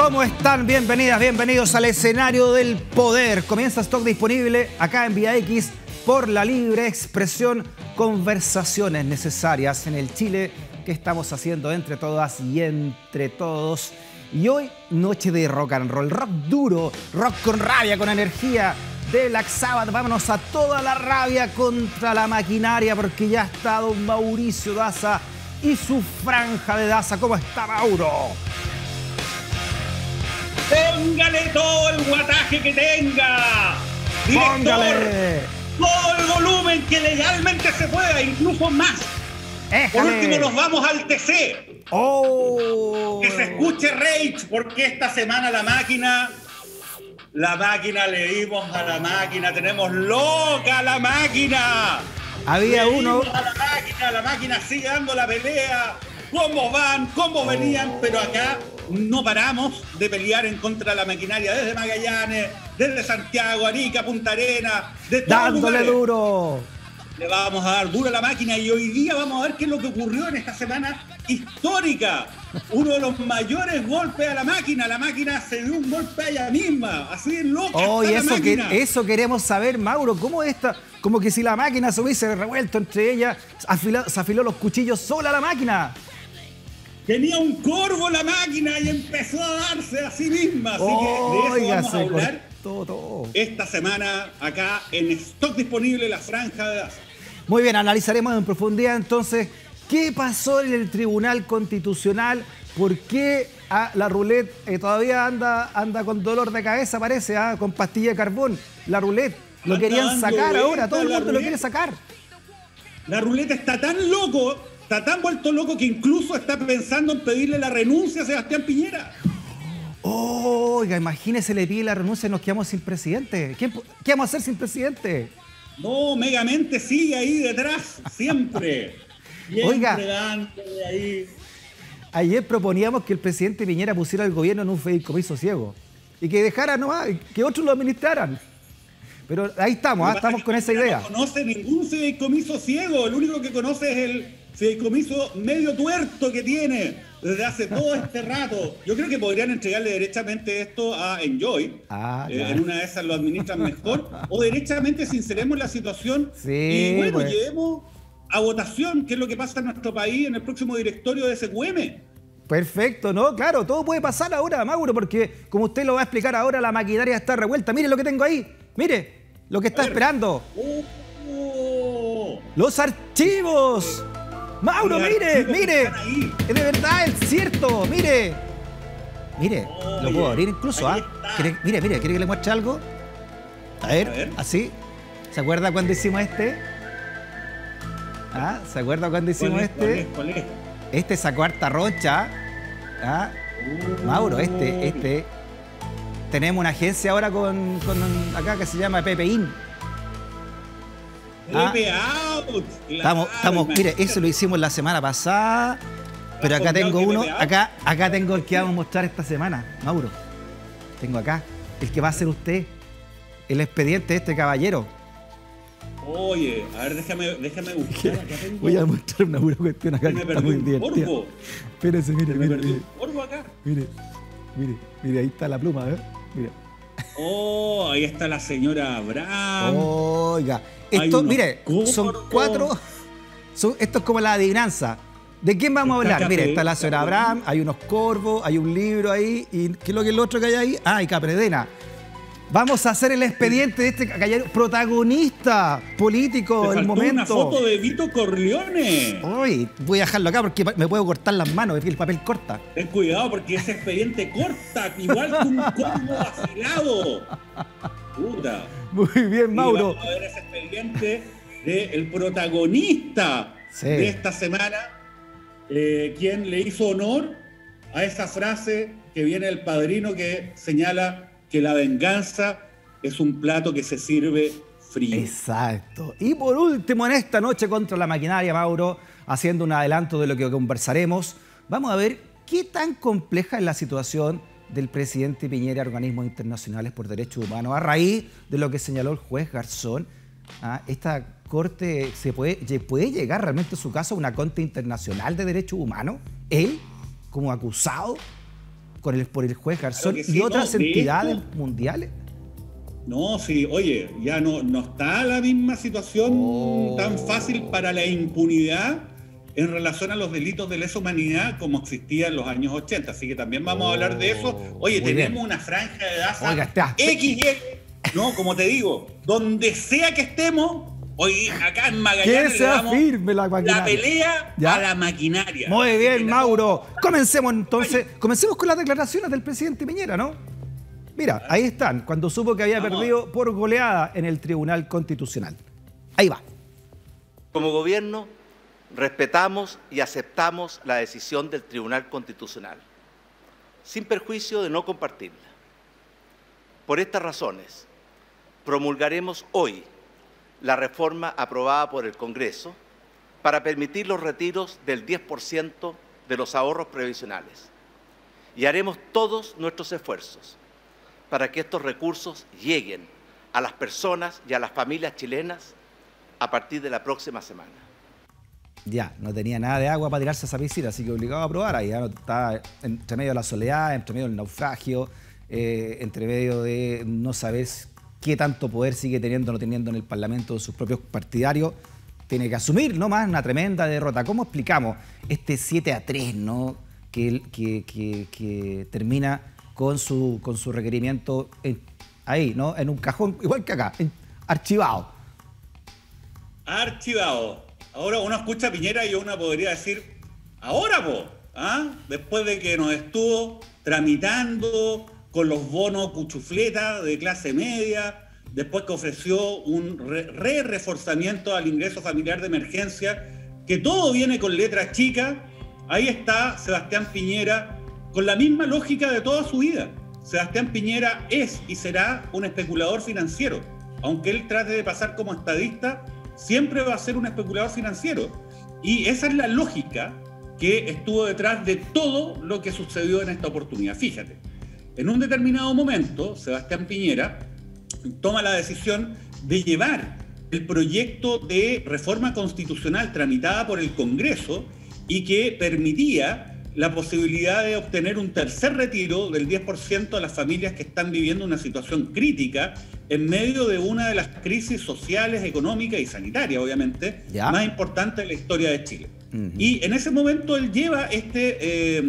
¿Cómo están? Bienvenidas, bienvenidos al escenario del poder. Comienza Stock Disponible acá en Vía X por la libre expresión. Conversaciones necesarias en el Chile que estamos haciendo entre todas y entre todos. Y hoy, noche de rock and roll, rock duro, rock con rabia, con energía. De Black Sabbath, vámonos a toda la rabia contra la maquinaria, porque ya está don Mauricio Daza y su franja de Daza. ¿Cómo está, Mauro? ¡Póngale todo el guataje que tenga! ¡Director! ¡Póngale! Todo el volumen que legalmente se pueda, incluso más. ¡Éjale! Por último nos vamos al TC. ¡Oh! Que se escuche rage, porque esta semana la máquina le dimos a la máquina, tenemos loca la máquina. Había le uno. A la máquina sigue dando la pelea. ¿Cómo van? ¿Cómo venían? Pero acá no paramos de pelear en contra de la maquinaria desde Magallanes, desde Santiago, Arica, Punta Arenas, de todos dándole lugares. Duro. Le vamos a dar duro a la máquina y hoy día vamos a ver qué es lo que ocurrió en esta semana histórica. Uno de los mayores golpes a la máquina. La máquina se dio un golpe a ella misma. Así es loca. Oh, y eso queremos saber, Mauro. ¿Cómo esta? Como que si la máquina se hubiese revuelto entre ellas, se afiló los cuchillos sola la máquina. Tenía un corvo la máquina y empezó a darse a sí misma. Así que de eso vamos a hablar todo. Esta semana acá en Stock Disponible, la franja de Daza. Muy bien, analizaremos en profundidad entonces qué pasó en el Tribunal Constitucional, por qué la roulette todavía anda con dolor de cabeza, parece, con pastilla de carbón. La roulette lo querían sacar ahora, todo el mundo lo quiere sacar. La roulette está tan loco, está tan vuelto loco que incluso está pensando en pedirle la renuncia a Sebastián Piñera. Oiga, imagínese, le pide la renuncia y nos quedamos sin presidente. ¿Qué vamos a hacer sin presidente? No, Megamente sigue ahí detrás, siempre. Oiga, ahí. Ayer proponíamos que el presidente Piñera pusiera al gobierno en un fideicomiso ciego y que dejara nomás, que otros lo administraran. Pero ahí estamos, estamos con esa idea. No conoce ningún fideicomiso ciego, el único que conoce es el fideicomiso medio tuerto que tiene desde hace todo este rato. Yo creo que podrían entregarle derechamente esto a Enjoy. Claro. En una de esas lo administran mejor. O derechamente sinceremos la situación y bueno, pues llevemos a votación qué es lo que pasa en nuestro país en el próximo directorio de SQM. Perfecto, ¿no? Claro, todo puede pasar ahora, Mauro, porque como usted lo va a explicar ahora, la maquinaria está revuelta. Mire lo que tengo ahí, mire lo que está esperando. Los archivos. Mauro, mire, es de verdad, es cierto, mire, lo puedo abrir incluso, mire, ¿quiere que le muestre algo? A ver, así, ¿se acuerda cuando hicimos este? ¿Se acuerda cuando hicimos ¿Cuál es? Este sacó harta rocha, Mauro, tenemos una agencia ahora con acá que se llama Pepeín. Out. Estamos, mire, eso lo hicimos la semana pasada, pero acá tengo uno, acá tengo el que vamos a mostrar esta semana, Mauro. Tengo acá el que va a hacer usted, el expediente de este caballero. Oye, a ver, déjame buscar. Acá tengo. Voy a mostrar una buena cuestión acá. Me perdí un corvo. Espérese, mire. Corvo acá. Mire, ahí está la pluma, ¿eh? Mira. Oh, ahí está la señora Brahm. Oiga. Esto, mire, son cuatro. Esto es como la adivinanza. ¿De quién vamos a hablar? Mire, está la señora Brahm, hay unos corvos, hay un libro ahí. ¿Y qué es lo que el otro que hay ahí? Y Capredena. Vamos a hacer el expediente de este caballero protagonista político del momento. Una foto de Vito Corleone. Uy, voy a dejarlo acá porque me puedo cortar las manos, porque el papel corta. Ten cuidado porque ese expediente corta, igual que un corvo vacilado. Puta. Muy bien, Mauro. Y vamos a ver ese expediente del protagonista de esta semana, quien le hizo honor a esa frase que viene del Padrino que señala que la venganza es un plato que se sirve frío. Exacto. Y por último, en esta noche contra la maquinaria, Mauro, haciendo un adelanto de lo que conversaremos, vamos a ver qué tan compleja es la situación del presidente Piñera a organismos internacionales por derechos humanos, a raíz de lo que señaló el juez Garzón. ¿Esta corte puede llegar realmente en su caso a una corte internacional de derechos humanos? Él, como acusado. por el juez Garzón claro sí, y otras no, entidades esto, mundiales? No, sí, oye, ya no está la misma situación tan fácil para la impunidad en relación a los delitos de lesa humanidad como existía en los años 80. Así que también vamos a hablar de eso. Oye, tenemos bien. Una franja de Daza. Oiga, está. XY, no, como te digo, donde sea que estemos, hoy acá en Magallanes le damos firme la pelea ¿ya? a la maquinaria. Muy bien, Mauro. Comencemos entonces, comencemos con las declaraciones del presidente Piñera, ¿no? Mira, ahí están, cuando supo que había perdido por goleada en el Tribunal Constitucional. Ahí va. Como gobierno, respetamos y aceptamos la decisión del Tribunal Constitucional, sin perjuicio de no compartirla. Por estas razones, promulgaremos hoy la reforma aprobada por el Congreso para permitir los retiros del 10% de los ahorros previsionales y haremos todos nuestros esfuerzos para que estos recursos lleguen a las personas y a las familias chilenas a partir de la próxima semana. Ya, no tenía nada de agua para tirarse a esa piscina, así que obligado a probar. Ahí ya no está entre medio de la soledad, entre medio del naufragio, entre medio de no sabes qué tanto poder sigue teniendo o no teniendo en el Parlamento de sus propios partidarios. Tiene que asumir nomás una tremenda derrota. ¿Cómo explicamos este 7-3, ¿no? que termina con su requerimiento ahí, ¿no? En un cajón, igual que acá, archivado. Archivado. Ahora uno escucha a Piñera y uno podría decir, ahora, po, ¿ah? Después de que nos estuvo tramitando con los bonos cuchufleta de clase media, después que ofreció un reforzamiento al ingreso familiar de emergencia, que todo viene con letras chicas, ahí está Sebastián Piñera con la misma lógica de toda su vida. Sebastián Piñera es y será un especulador financiero. Aunque él trate de pasar como estadista, siempre va a ser un especulador financiero. Y esa es la lógica que estuvo detrás de todo lo que sucedió en esta oportunidad. Fíjate. En un determinado momento, Sebastián Piñera toma la decisión de llevar el proyecto de reforma constitucional tramitada por el Congreso y que permitía la posibilidad de obtener un tercer retiro del 10% a las familias que están viviendo una situación crítica en medio de una de las crisis sociales, económicas y sanitarias, obviamente, ¿ya? más importantes de la historia de Chile. Uh-huh. Y en ese momento él lleva este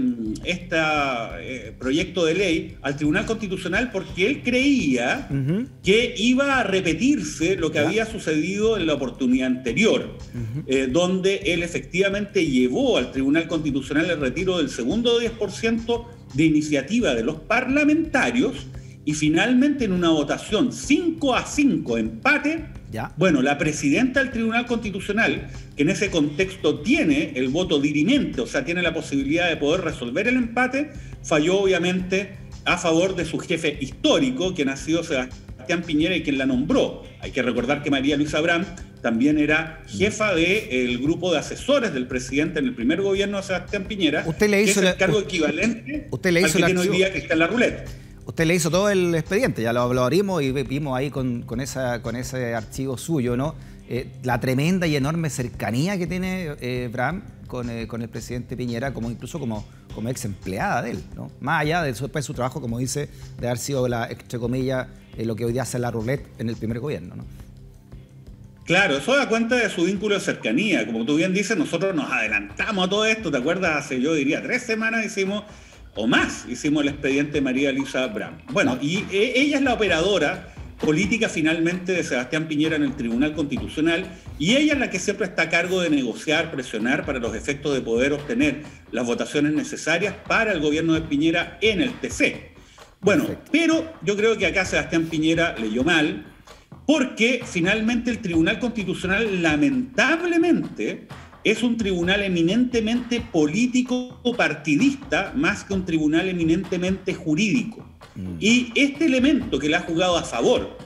proyecto de ley al Tribunal Constitucional porque él creía uh-huh. que iba a repetirse lo que uh-huh. había sucedido en la oportunidad anterior, uh-huh. Donde él efectivamente llevó al Tribunal Constitucional el retiro del segundo 10% de iniciativa de los parlamentarios y finalmente en una votación 5-5 empate, ¿ya? Bueno, la presidenta del Tribunal Constitucional, que en ese contexto tiene el voto dirimente, o sea, tiene la posibilidad de poder resolver el empate, falló obviamente a favor de su jefe histórico, quien ha sido Sebastián Piñera y quien la nombró. Hay que recordar que María Luisa Brahm también era jefa del grupo de asesores del presidente en el primer gobierno de Sebastián Piñera. Usted le hizo que es el cargo equivalente usted le hizo al que tiene hoy día que está en la ruleta. Usted le hizo todo el expediente, ya lo hablaríamos y vimos ahí con ese archivo suyo, ¿no? La tremenda y enorme cercanía que tiene Brahm con el presidente Piñera, como incluso como ex empleada de él, ¿no? Más allá de su trabajo, como dice, de haber sido, entre comillas, lo que hoy día hace la roulette en el primer gobierno, ¿no? Claro, eso da cuenta de su vínculo de cercanía. Como tú bien dices, nosotros nos adelantamos a todo esto, ¿te acuerdas? Hace, yo diría, 3 semanas hicimos... o más, hicimos el expediente de María Luisa Brahm. Bueno, y ella es la operadora política finalmente de Sebastián Piñera en el Tribunal Constitucional y ella es la que siempre está a cargo de negociar, presionar para los efectos de poder obtener las votaciones necesarias para el gobierno de Piñera en el TC. Bueno, perfecto. Pero yo creo que acá Sebastián Piñera leyó mal porque finalmente el Tribunal Constitucional lamentablemente es un tribunal eminentemente político partidista más que un tribunal eminentemente jurídico. Y este elemento que le ha jugado a favor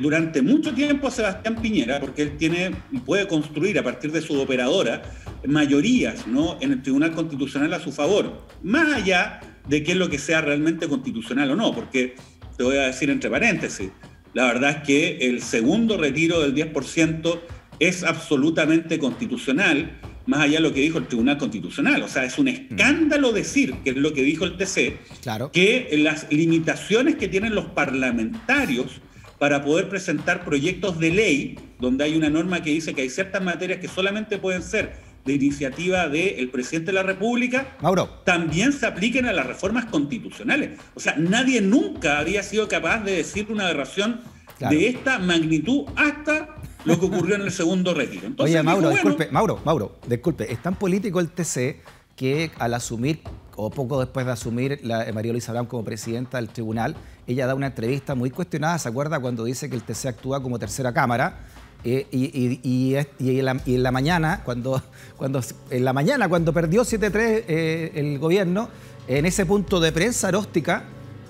durante mucho tiempo a Sebastián Piñera, porque él puede construir a partir de su operadora mayorías, ¿no? en el Tribunal Constitucional a su favor, más allá de qué es lo que sea realmente constitucional o no, porque te voy a decir entre paréntesis, la verdad es que el segundo retiro del 10% es absolutamente constitucional más allá de lo que dijo el Tribunal Constitucional. O sea, es un escándalo decir, que es lo que dijo el TC, claro, que las limitaciones que tienen los parlamentarios para poder presentar proyectos de ley, donde hay una norma que dice que hay ciertas materias que solamente pueden ser de iniciativa del presidente de la República, Mauro, también se apliquen a las reformas constitucionales. O sea, nadie nunca había sido capaz de decir una aberración, claro, de esta magnitud hasta lo que ocurrió en el segundo retiro. Entonces, oye, Mauro, dijo, bueno, disculpe, Mauro, disculpe, es tan político el TC que al asumir, o poco después de asumir María Luisa Brahm como presidenta del tribunal, ella da una entrevista muy cuestionada, ¿se acuerda? Cuando dice que el TC actúa como tercera cámara, y en la mañana, cuando perdió 7-3 el gobierno, en ese punto de prensa, Aróstica,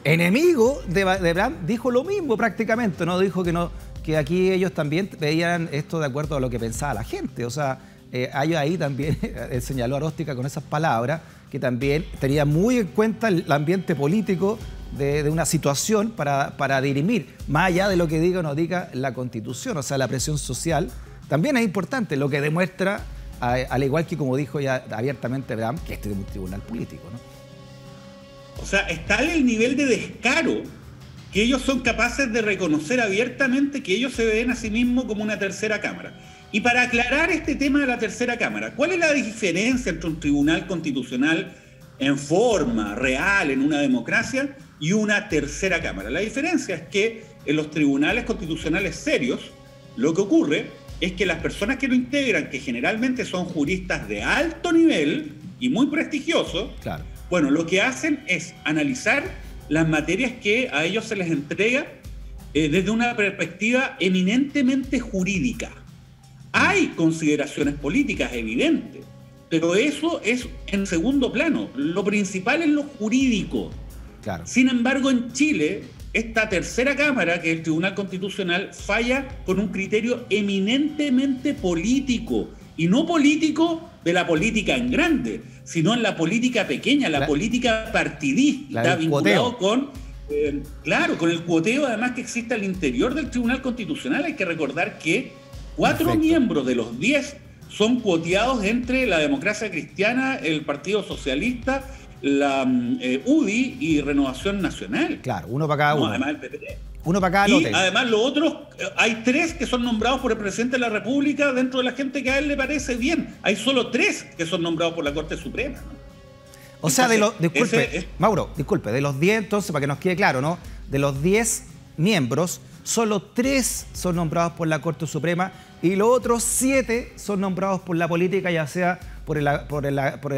enemigo de Brahm, dijo lo mismo prácticamente, ¿no? Dijo que no, que aquí ellos también veían esto de acuerdo a lo que pensaba la gente, o sea, ahí también señaló Aróstica con esas palabras, que también tenía muy en cuenta el ambiente político de una situación para dirimir, más allá de lo que diga o no diga la Constitución. O sea, la presión social también es importante, lo que demuestra, al igual que como dijo ya abiertamente Brahm, que este es un tribunal político, ¿no? O sea, está el nivel de descaro que ellos son capaces de reconocer abiertamente que ellos se ven a sí mismos como una tercera cámara. Y para aclarar este tema de la tercera cámara, ¿cuál es la diferencia entre un tribunal constitucional en forma real, en una democracia, y una tercera cámara? La diferencia es que en los tribunales constitucionales serios, lo que ocurre es que las personas que lo integran, que generalmente son juristas de alto nivel y muy prestigiosos, claro, bueno, lo que hacen es analizar las materias que a ellos se les entrega desde una perspectiva eminentemente jurídica. Hay consideraciones políticas evidentes, pero eso es en segundo plano. Lo principal es lo jurídico. Claro. Sin embargo, en Chile, esta tercera cámara, que es el Tribunal Constitucional, falla con un criterio eminentemente político. Y no político de la política en grande, sino en la política pequeña, la política partidista, vinculado con, claro, con el cuoteo, además, que existe al interior del Tribunal Constitucional. Hay que recordar que 4 perfecto, miembros de los 10 son cuoteados entre la Democracia Cristiana, el Partido Socialista, la UDI y Renovación Nacional. Claro, uno para cada uno. Además el PPD. Uno para cada lote. Y además los otros, hay 3 que son nombrados por el presidente de la República dentro de la gente que a él le parece bien. Hay solo 3 que son nombrados por la Corte Suprema, ¿no? O sea, entonces, disculpe, Mauro, disculpe, de los 10, entonces, para que nos quede claro, ¿no? De los 10 miembros, solo 3 son nombrados por la Corte Suprema y los otros 7 son nombrados por la política, ya sea por el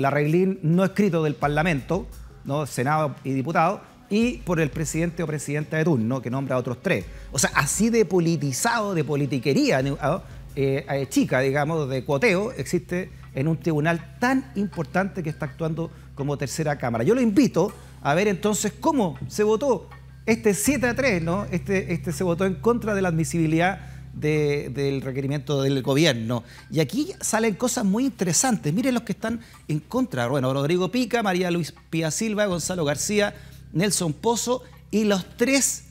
arreglín no escrito del Parlamento, ¿no? Senado y diputados, y por el presidente o presidenta de turno, que nombra a otros 3. O sea, así de politizado, de politiquería, chica, digamos, de cuoteo, existe en un tribunal tan importante que está actuando como tercera cámara. Yo lo invito a ver entonces cómo se votó este 7-3, ¿no? Este se votó en contra de la admisibilidad del requerimiento del gobierno. Y aquí salen cosas muy interesantes. Miren los que están en contra. Bueno, Rodrigo Pica, María Luisa Pía Silva, Gonzalo García, Nelson Pozo, y los 3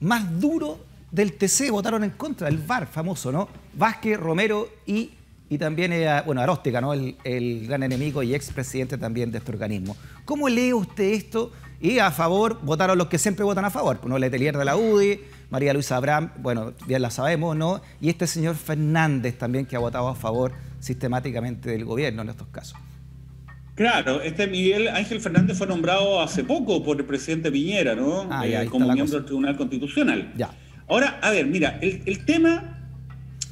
más duros del TC votaron en contra, el VAR famoso, ¿no? Vázquez, Romero y también, bueno, Aróstica, ¿no? El gran enemigo y expresidente también de este organismo. ¿Cómo lee usted esto? Y a favor votaron los que siempre votan a favor, ¿no? Letelier de la UDI, María Luisa Brahm, bueno, bien la sabemos, ¿no? Y este señor Fernández también, que ha votado a favor sistemáticamente del gobierno en estos casos. Claro, este Miguel Ángel Fernández fue nombrado hace poco por el presidente Piñera, ¿no? Como miembro del Tribunal Constitucional. Ya. Ahora, a ver, mira, el tema...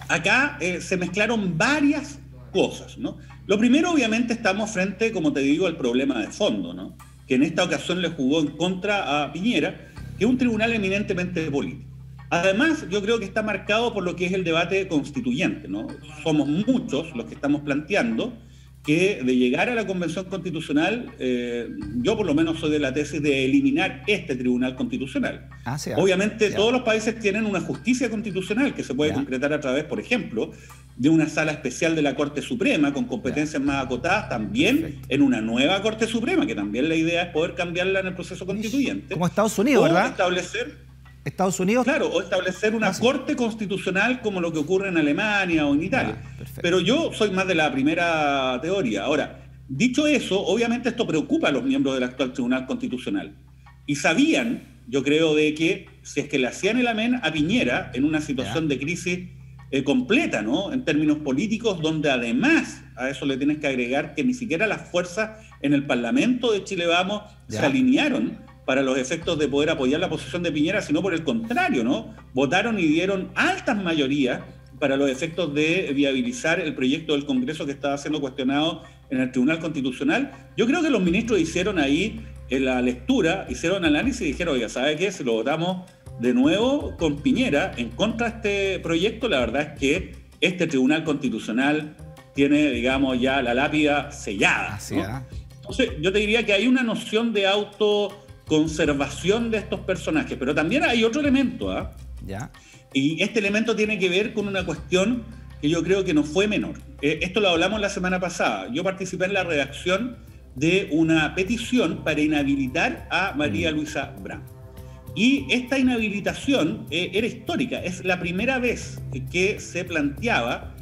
Acá se mezclaron varias cosas, ¿no? Lo primero, obviamente, estamos frente, como te digo, al problema de fondo, ¿no? Que en esta ocasión le jugó en contra a Piñera, que es un tribunal eminentemente político. Además, yo creo que está marcado por lo que es el debate constituyente, ¿no? Somos muchos los que estamos planteando que de llegar a la Convención Constitucional, yo por lo menos soy de la tesis de eliminar este Tribunal Constitucional. Obviamente todos los países tienen una justicia constitucional que se puede concretar a través, por ejemplo, de una sala especial de la Corte Suprema con competencias más acotadas, también en una nueva Corte Suprema, que también la idea es poder cambiarla en el proceso constituyente. Como Estados Unidos, ¿verdad? Establecer, Estados Unidos. Claro, o establecer una corte constitucional como lo que ocurre en Alemania o en Italia. Pero yo soy más de la primera teoría. Ahora, dicho eso, obviamente esto preocupa a los miembros del actual Tribunal Constitucional. Y sabían, yo creo, de que si es que le hacían el amén a Piñera en una situación de crisis completa, ¿no? En términos políticos, donde además a eso le tienes que agregar que ni siquiera las fuerzas en el Parlamento de Chile Vamos se alinearon para los efectos de poder apoyar la posición de Piñera, sino por el contrario, ¿no? Votaron y dieron altas mayorías para los efectos de viabilizar el proyecto del Congreso que estaba siendo cuestionado en el Tribunal Constitucional. Yo creo que los ministros hicieron ahí en la lectura, hicieron análisis y dijeron, oiga, ¿sabe qué? Si lo votamos de nuevo con Piñera en contra de este proyecto, la verdad es que este Tribunal Constitucional tiene, digamos, ya la lápida sellada, ¿no? Entonces, yo te diría que hay una noción de autoconservación de estos personajes, pero también hay otro elemento, ¿eh? Y este elemento tiene que ver con una cuestión que yo creo que no fue menor. Esto lo hablamos la semana pasada. Yo participé en la redacción de una petición para inhabilitar a María Luisa Brahm. Y esta inhabilitación era histórica. Es la primera vez que se planteaba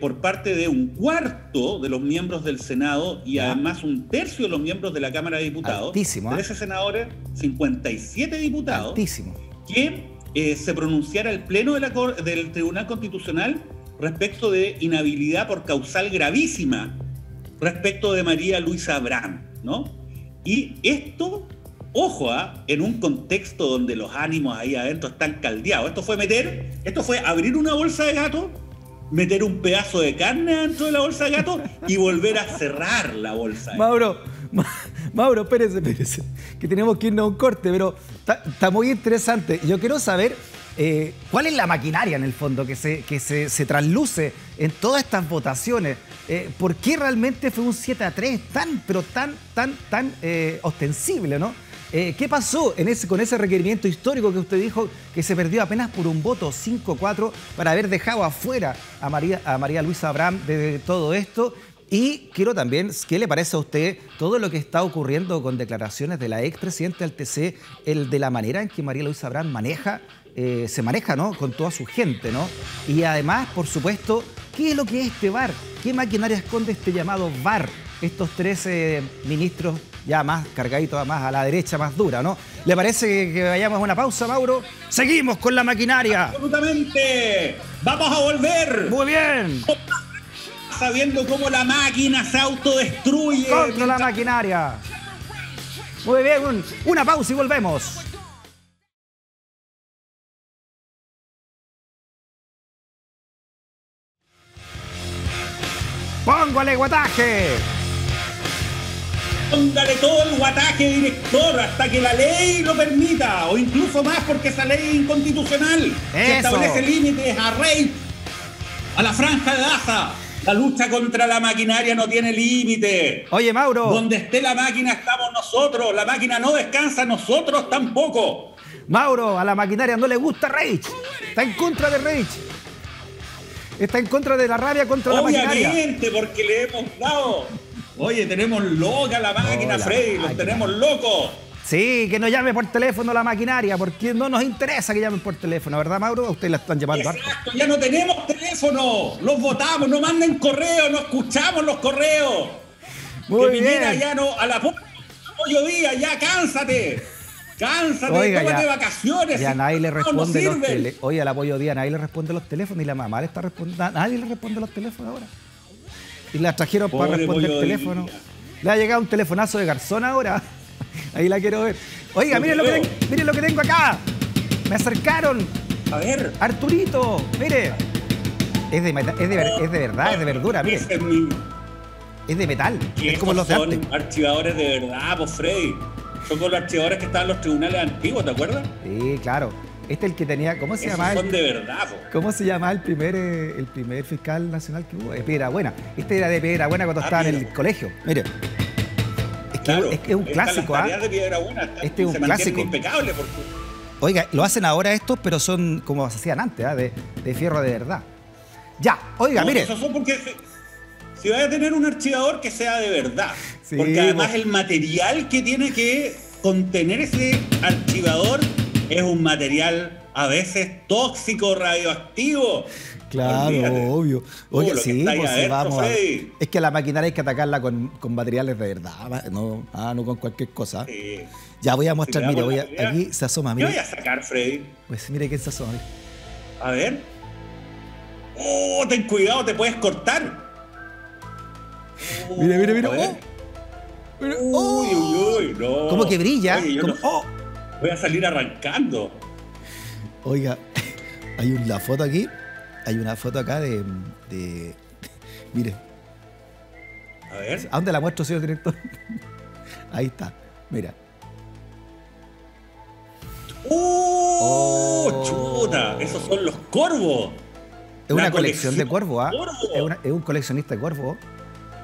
por parte de un cuarto de los miembros del Senado y además un tercio de los miembros de la Cámara de Diputados. Altísimo, ¿eh? 13 senadores, 57 diputados. Altísimo. Que se pronunciara el Pleno de del Tribunal Constitucional respecto de inhabilidad por causal gravísima respecto de María Luisa Brahm, ¿no? Y esto, ojo, en un contexto donde los ánimos ahí adentro están caldeados. Esto fue abrir una bolsa de gato, meter un pedazo de carne dentro de la bolsa de gato y volver a cerrar la bolsa de gato. Mauro, espérese, que tenemos que irnos a un corte, pero está muy interesante. Yo quiero saber cuál es la maquinaria, en el fondo, que se trasluce en todas estas votaciones. ¿Por qué realmente fue un 7-3 tan ostensible, ¿no? ¿Qué pasó con ese requerimiento histórico que usted dijo que se perdió apenas por un voto 5-4 para haber dejado afuera a María Luisa Brahm de todo esto? Y quiero también, ¿qué le parece a usted todo lo que está ocurriendo con declaraciones de la expresidenta del TC, de la manera en que María Luisa Brahm se maneja, ¿no? Con toda su gente, ¿no? Y además, por supuesto, ¿qué es lo que es este VAR? ¿Qué maquinaria esconde este llamado VAR? Estos 13 ministros ya más cargaditos, más a la derecha, más dura, ¿no? ¿Le parece que vayamos a una pausa, Mauro? ¡Seguimos con la maquinaria! ¡Absolutamente! ¡Vamos a volver! ¡Muy bien! Sabiendo cómo la máquina se autodestruye. Contra la maquinaria. Muy bien, una pausa y volvemos. ¡Póngale guataje! Póngale todo el guataje, director, hasta que la ley lo permita, o incluso más, porque esa ley es inconstitucional. Que establece límites a Rey, a la Franja de Daza. La lucha contra la maquinaria no tiene límite. Oye, Mauro. Donde esté la máquina estamos nosotros. La máquina no descansa, nosotros tampoco. Mauro, a la maquinaria no le gusta Reich. Está en contra de Reich. Está en contra de la rabia contra la maquinaria. Obviamente, porque le hemos dado. Oye, tenemos loca la máquina, Freddy. Los tenemos locos. Sí, que no llame por teléfono la maquinaria, porque no nos interesa que llamen por teléfono, ¿verdad, Mauro? Ustedes la están llamando. Exacto, ya no tenemos teléfono, los votamos, no manden correos, no escuchamos los correos. Muy bien. Piñera ya no, a la puta, día, ya cánsate, oiga, tómate vacaciones. Ya nadie le responde los teléfonos. Oye, al apoyo día nadie le responde los teléfonos, y la mamá le está respondiendo, nadie le responde los teléfonos ahora. Y la trajeron para responder el teléfono. Le ha llegado un telefonazo de Garzón ahora. Ahí la quiero ver. Oiga, miren lo que tengo acá. Me acercaron. A ver. Arturito, mire. Es de verdad, es de verdura, mire. Es de metal. Es como los de antes. Son archivadores de verdad, pues, Freddy. Son como los archivadores que estaban en los tribunales antiguos, ¿te acuerdas? Sí, claro. Este es el que tenía. ¿Cómo se llamaba? Son de verdad, po. ¿Cómo se llamaba el primer fiscal nacional que hubo? Piedra Buena. Este era de Piedra Buena cuando estaba en el colegio. Mire. Claro, es un clásico, ¿ah? Este es un clásico. Impecable porque... Oiga, lo hacen ahora estos, pero son como se hacían antes, ¿ah? De fierro de verdad. Ya, oiga, no, mire. Eso son porque si vaya a tener un archivador que sea de verdad. Sí, porque además el material que tiene que contener ese archivador es un material a veces tóxico, radioactivo. Claro, olvídate. Obvio. Oye, sí, pues adentro, vamos. Es que la maquinaria hay que atacarla con materiales de verdad, no, no con cualquier cosa. Sí. Ya voy a mostrar, mira, aquí se asoma. Mira. ¿Qué voy a sacar, Freddy? Pues mira quién se asoma. Mira. A ver. ¡Oh, ten cuidado, te puedes cortar! Mira, mira, mira. Uy, uy, uy, no. Como que brilla. Oye, como... No. Oh. Voy a salir arrancando. Oiga, hay una foto aquí. Hay una foto acá de... Mire. A ver. ¿A dónde la muestro, señor director? Ahí está. Mira. ¡Oh! ¡Chuta! Esos son los corvos. Es una colección de corvos, ¿ah? Es un coleccionista de corvos.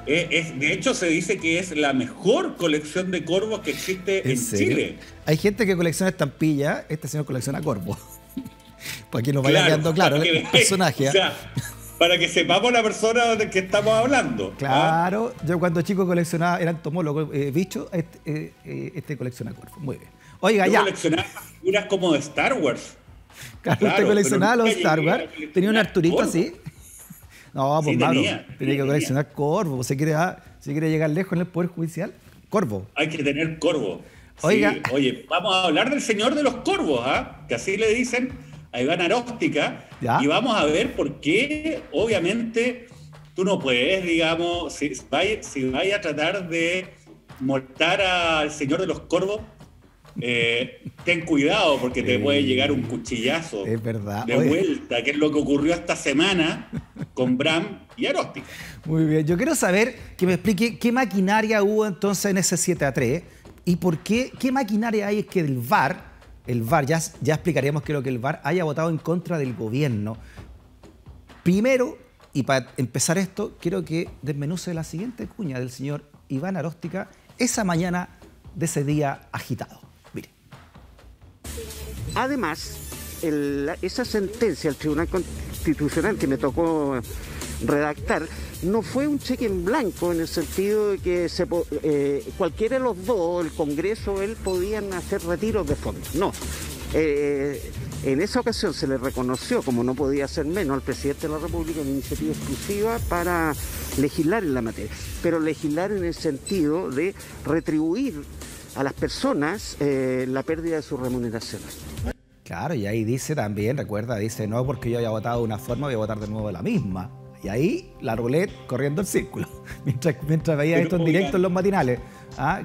De hecho, se dice que es la mejor colección de corvos que existe en Chile. Hay gente que colecciona estampillas, este señor colecciona corvos. Para que nos vaya quedando claro el personaje. O sea, para que sepamos la persona de que estamos hablando. Claro, yo cuando chico coleccionaba, era entomólogo, bicho, este colecciona corvos. Muy bien. Oiga, yo coleccionaba figuras como de Star Wars. Claro, usted coleccionaba los Star Wars. Tenía un Arturito así. No, pues sí, malo, tenía que coleccionar corvo. ¿Se quiere llegar lejos en el Poder Judicial? Corvo. Hay que tener corvo. Oiga. Sí, oye, vamos a hablar del Señor de los Corvos, ¿ah? Que así le dicen a Iván Aróstica. Y vamos a ver por qué, obviamente, tú no puedes, digamos, si vaya a tratar de mortar al Señor de los Corvos, ten cuidado porque te puede llegar un cuchillazo. Es verdad. De vuelta, que es lo que ocurrió esta semana con Brahm y Aróstica. Muy bien, yo quiero saber que me explique qué maquinaria hubo entonces en ese 7-3 y por qué, qué maquinaria hay. Es que el VAR, ya explicaríamos que lo que el VAR haya votado en contra del gobierno. Primero, y para empezar esto, quiero que desmenuce la siguiente cuña del señor Iván Aróstica esa mañana de ese día agitado. Mire. Además, esa sentencia del Tribunal Constitucional que me tocó redactar no fue un cheque en blanco en el sentido de que cualquiera de los dos, el Congreso o él, podían hacer retiros de fondos. No. En esa ocasión se le reconoció, como no podía ser menos, al presidente de la República una iniciativa exclusiva para legislar en la materia, pero legislar en el sentido de retribuir a las personas la pérdida de sus remuneraciones. Claro, y ahí dice también, recuerda, dice, no porque yo haya votado de una forma, voy a votar de nuevo de la misma. Y ahí la roulette corriendo el círculo, mientras veía pero esto en directo en los matinales.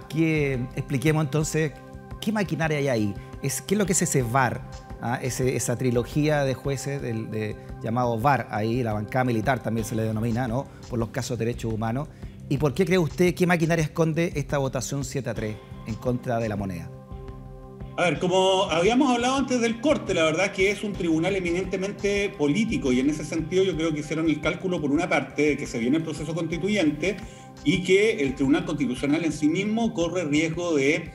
Que expliquemos entonces qué maquinaria hay ahí, qué es lo que es ese VAR. Esa trilogía de jueces llamado VAR, ahí la bancada militar también se le denomina, ¿no? Por los casos de derechos humanos. ¿Y por qué cree usted qué maquinaria esconde esta votación 7-3 en contra de la moneda? A ver, como habíamos hablado antes del corte, la verdad que es un tribunal eminentemente político y en ese sentido yo creo que hicieron el cálculo por una parte de que se viene el proceso constituyente y que el Tribunal Constitucional en sí mismo corre riesgo de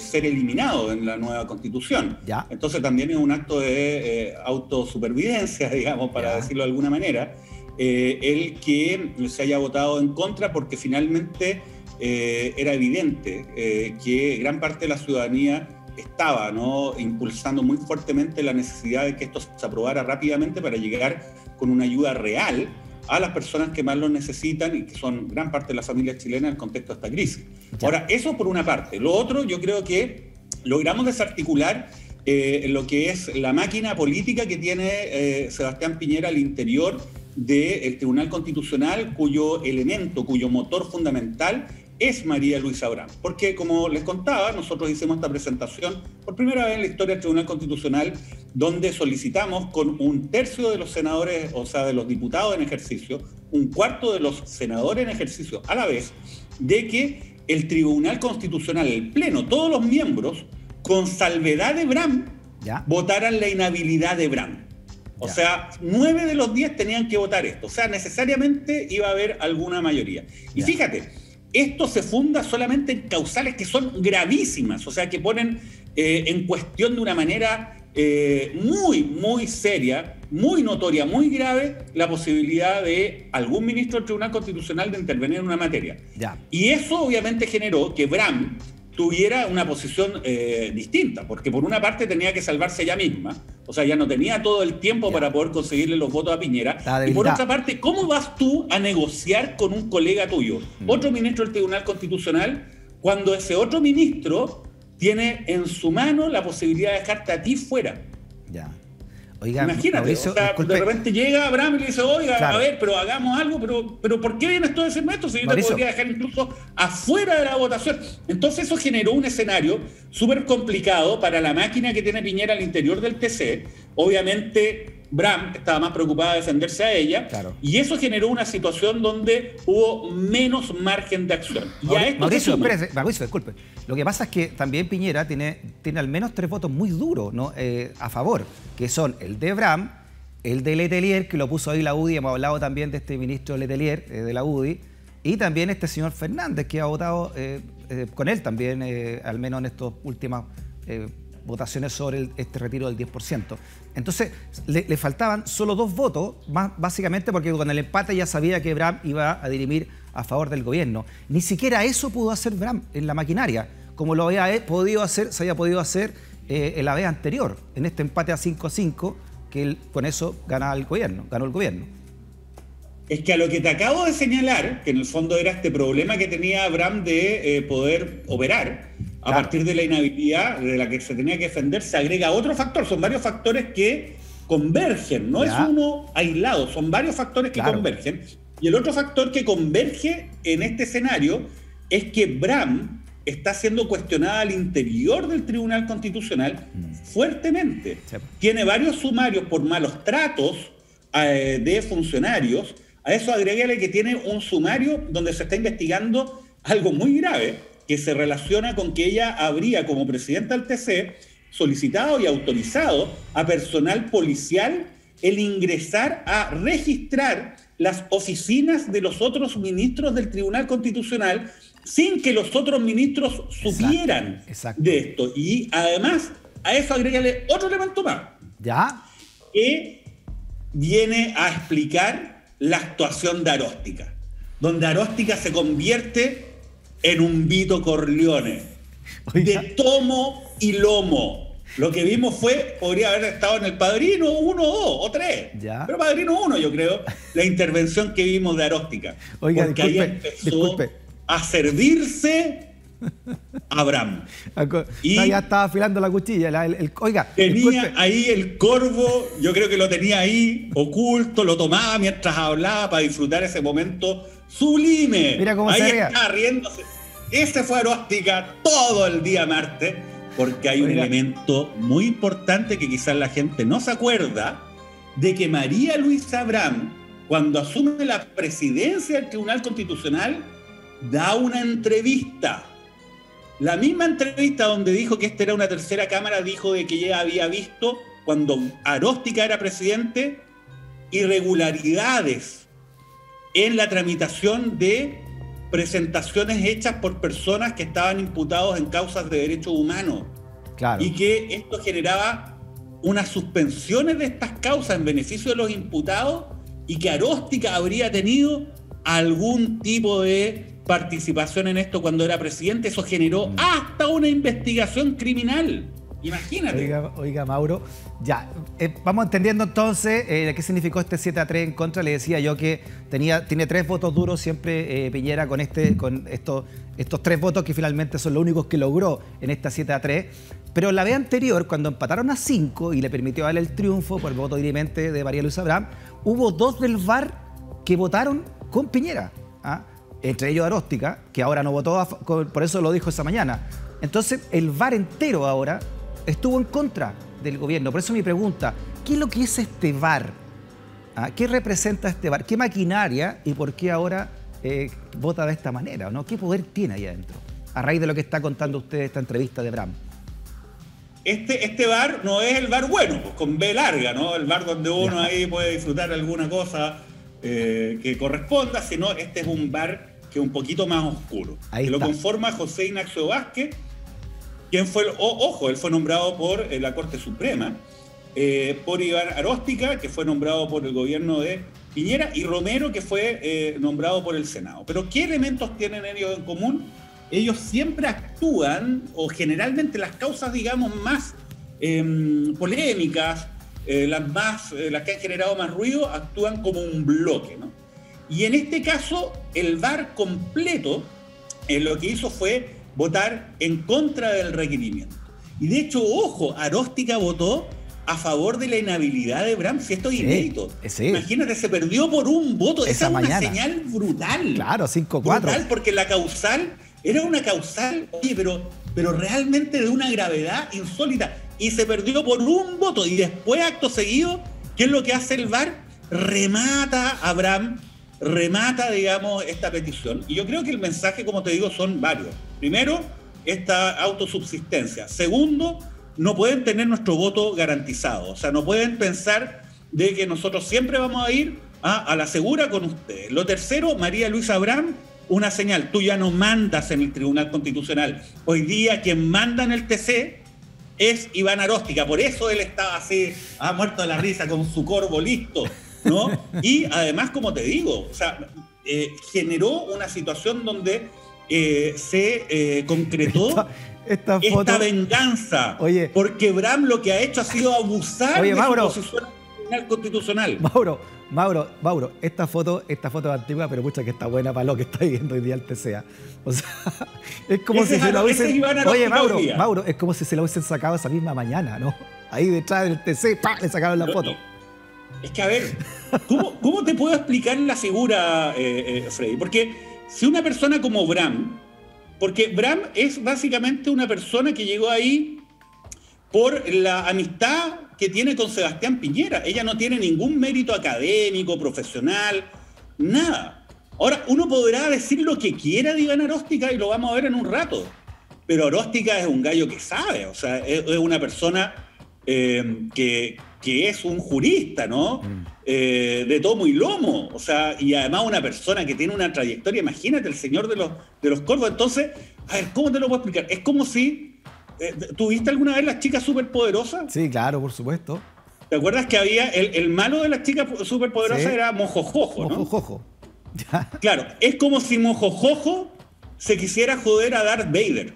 ser eliminado en la nueva Constitución. Ya. Entonces también es un acto de autosupervivencia, digamos, para decirlo de alguna manera, el que se haya votado en contra porque finalmente era evidente que gran parte de la ciudadanía estaba, ¿no?, impulsando muy fuertemente la necesidad de que esto se aprobara rápidamente para llegar con una ayuda real a las personas que más lo necesitan y que son gran parte de la familia chilena en el contexto de esta crisis. Ya. Ahora, eso por una parte. Lo otro, yo creo que logramos desarticular lo que es la máquina política que tiene Sebastián Piñera al interior del Tribunal Constitucional, cuyo elemento, cuyo motor fundamental es María Luisa Brahm. Porque, como les contaba, nosotros hicimos esta presentación por primera vez en la historia del Tribunal Constitucional, donde solicitamos con 1/3 de los senadores, o sea, de los diputados en ejercicio, 1/4 de los senadores en ejercicio a la vez, de que el Tribunal Constitucional, el Pleno, todos los miembros, con salvedad de Brahm, votaran la inhabilidad de Brahm. O sea, 9 de los 10 tenían que votar esto. O sea, necesariamente iba a haber alguna mayoría. Y fíjate, esto se funda solamente en causales que son gravísimas, o sea, que ponen en cuestión de una manera... muy, muy seria, muy notoria, muy grave la posibilidad de algún ministro del Tribunal Constitucional de intervenir en una materia. Y eso obviamente generó que Brahm tuviera una posición distinta, porque por una parte tenía que salvarse ella misma, o sea, ya no tenía todo el tiempo para poder conseguirle los votos a Piñera, y por otra parte, ¿cómo vas tú a negociar con un colega tuyo, otro ministro del Tribunal Constitucional, cuando ese otro ministro tiene en su mano la posibilidad de dejarte a ti fuera? Ya. Oiga, imagínate, Mauricio, o sea, disculpe, de repente llega Abraham y le dice, oiga, a ver, pero hagamos algo, pero ¿por qué vienes tú a decirme esto? Si yo Mauricio, te podría dejar incluso afuera de la votación. Entonces eso generó un escenario súper complicado para la máquina que tiene Piñera al interior del TC. Obviamente Brahm estaba más preocupada de defenderse a ella, y eso generó una situación donde hubo menos margen de acción. Mauricio, disculpe. Lo que pasa es que también Piñera tiene al menos tres votos muy duros, ¿no? A favor, que son el de Brahm, el de Letelier, que lo puso ahí la UDI, hemos hablado también de este ministro Letelier de la UDI, y también este señor Fernández, que ha votado con él también, al menos en estas últimas votaciones sobre este retiro del 10%. Entonces, le faltaban solo dos votos, más, básicamente porque con el empate ya sabía que Brahm iba a dirimir a favor del gobierno. Ni siquiera eso pudo hacer Brahm en la maquinaria, como lo había podido hacer, se había podido hacer la vez anterior, en este empate a 5-5, que él, con eso ganó el gobierno. Es que a lo que te acabo de señalar, que en el fondo era este problema que tenía Brahm de poder operar, a partir de la inhabilidad de la que se tenía que defender, se agrega otro factor. Son varios factores que convergen, no es uno aislado, son varios factores que convergen. Y el otro factor que converge en este escenario es que Brahm está siendo cuestionada al interior del Tribunal Constitucional fuertemente. Sí. Tiene varios sumarios por malos tratos de funcionarios. A eso agrégale que tiene un sumario donde se está investigando algo muy grave, que se relaciona con que ella habría, como presidenta del TC, solicitado y autorizado a personal policial el ingresar a registrar las oficinas de los otros ministros del Tribunal Constitucional sin que los otros ministros supieran de esto. Y además, a eso agrégale otro elemento más, que viene a explicar la actuación de Aróstica, donde Aróstica se convierte en un Vito Corleone, de tomo y lomo. Lo que vimos fue, podría haber estado en el Padrino 1, 2 o 3, pero Padrino 1, yo creo, la intervención que vimos de Aróstica. Oiga, porque ahí empezó a servirse a Brahm. Y ya estaba afilando la cuchilla. Tenía ahí el corvo, yo creo que lo tenía ahí oculto, lo tomaba mientras hablaba para disfrutar ese momento sublime. Mira cómo ahí se está riéndose. Ese fue Aróstica todo el día martes, porque hay un elemento muy importante que quizás la gente no se acuerda, de que María Luisa Brahm, cuando asume la presidencia del Tribunal Constitucional, da una entrevista. La misma entrevista donde dijo que esta era una tercera cámara, dijo de que ella había visto, cuando Aróstica era presidente, irregularidades en la tramitación de presentaciones hechas por personas que estaban imputados en causas de derechos humanos. Y que esto generaba unas suspensiones de estas causas en beneficio de los imputados, y que Aróstica habría tenido algún tipo de participación en esto cuando era presidente. Eso generó hasta una investigación criminal. Imagínate. Oiga, Mauro, vamos entendiendo entonces qué significó este 7-3 en contra. Le decía yo que tiene tres votos duros siempre Piñera, con estos tres votos que finalmente son los únicos que logró en esta 7-3. Pero la vez anterior, cuando empataron a 5 y le permitió darle el triunfo por voto dirimente de María Luisa Brahm, hubo dos del VAR que votaron con Piñera, entre ellos Aróstica, que ahora no votó, por eso lo dijo esa mañana. Entonces el VAR entero ahora estuvo en contra del gobierno. Por eso mi pregunta, ¿qué es lo que es este VAR? ¿Qué representa este VAR? ¿Qué maquinaria y por qué ahora vota de esta manera? ¿No? ¿Qué poder tiene ahí adentro? A raíz de lo que está contando usted esta entrevista de Brahm. Este VAR no es el VAR bueno, pues con B larga, ¿no? El VAR donde uno ahí puede disfrutar alguna cosa que corresponda, sino este es un VAR que es un poquito más oscuro. Ahí está. Lo conforma José Ignacio Vázquez, quien fue, él fue nombrado por la Corte Suprema, por Iván Aróstica, que fue nombrado por el gobierno de Piñera, y Romero, que fue nombrado por el Senado. Pero ¿qué elementos tienen ellos en común? ellos siempre actúan, o generalmente las causas, digamos, más polémicas, las que han generado más ruido, actúan como un bloque, ¿no? Y en este caso, el VAR completo lo que hizo fue votar en contra del requerimiento. Y de hecho, ojo, Aróstica votó a favor de la inhabilidad de Brahm, si esto es inédito. Sí. Imagínate, se perdió por un voto. Esa es una señal brutal. Claro, 5-4. Brutal, porque la causal era una causal, oye, pero realmente de una gravedad insólita. Y se perdió por un voto. Y después, acto seguido, ¿qué es lo que hace el VAR? Remata a Brahm, remata, digamos, esta petición. Y yo creo que el mensaje, como te digo, son varios. Primero, esta autosubsistencia. Segundo, no pueden tener nuestro voto garantizado. O sea, no pueden pensar de que nosotros siempre vamos a ir a la segura con ustedes. Lo tercero, María Luisa Brahm, una señal. Tú ya no mandas en el Tribunal Constitucional. Hoy día quien manda en el TC es Iván Aróstica. Por eso él estaba así, muerto de la risa, con su corvo listo, ¿no? Y además, como te digo, o sea, generó una situación donde se concretó esta venganza. Oye, porque Brahm lo que ha hecho ha sido abusar de su posición constitucional. Mauro, esta foto es antigua, pero pucha que está buena para lo que está viviendo hoy día el TCA. O sea, es como si se la hubiesen... Oye, Mauro, es como si se la hubiesen sacado esa misma mañana, ¿no? Ahí detrás del TC, ¡pah!, le sacaron la foto. Es que, a ver, ¿cómo te puedo explicar la figura, Freddy? Porque si una persona como Brahm... Porque Brahm es básicamente una persona que llegó ahí por la amistad que tiene con Sebastián Piñera. Ella no tiene ningún mérito académico, profesional, nada. Ahora, uno podrá decir lo que quiera de Iván Aróstica, y lo vamos a ver en un rato, pero Aróstica es un gallo que sabe, o sea, es una persona que es un jurista, ¿no? De tomo y lomo, o sea, y además una persona que tiene una trayectoria, imagínate, el señor de los Corvos. Entonces, a ver, ¿cómo te lo puedo explicar? Es como si... ¿Tuviste alguna vez las Chicas Superpoderosas? Sí, claro, por supuesto. ¿Te acuerdas que había el malo de las Chicas Superpoderosas? Sí. Era Mojo Jojo, ¿no? Mojo Jojo. Claro, es como si Mojo Jojo se quisiera joder a Darth Vader.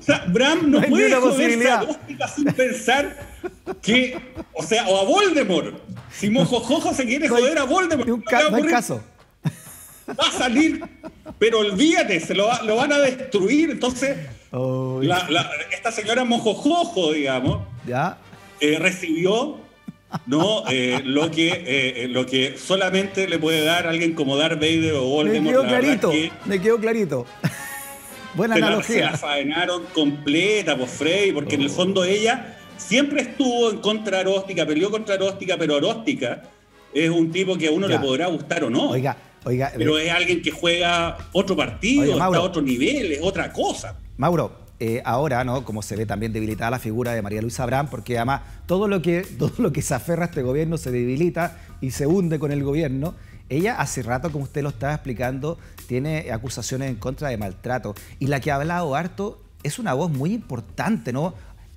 O sea, Brahm no puede joderse a Aróstica sin pensar que... O sea, o a Voldemort. Si Mojo Jojo se quiere joder a Voldemort... No hay caso. Va a salir, pero olvídate, lo van a destruir. Entonces, esta señora Mojo Jojo, digamos, ¿ya? Recibió, ¿no?, lo que solamente le puede dar a alguien como Darth Vader o Voldemort. Me quedó clarito. Buena analogía. Se la faenaron completa, pues, Freddy, porque en el fondo ella siempre estuvo en contra de Aróstica, peleó contra Aróstica, pero Aróstica es un tipo que a uno le podrá gustar o no. Oiga, pero es alguien que juega otro partido, Mauro, está a otro nivel, es otra cosa. Mauro, ahora, ¿no?, como se ve también debilitada la figura de María Luisa Brahm, porque además todo lo que se aferra a este gobierno se debilita y se hunde con el gobierno. Ella hace rato, como usted lo estaba explicando, tiene acusaciones en contra de maltrato. Y la que ha hablado harto es una voz muy importante, ¿no?,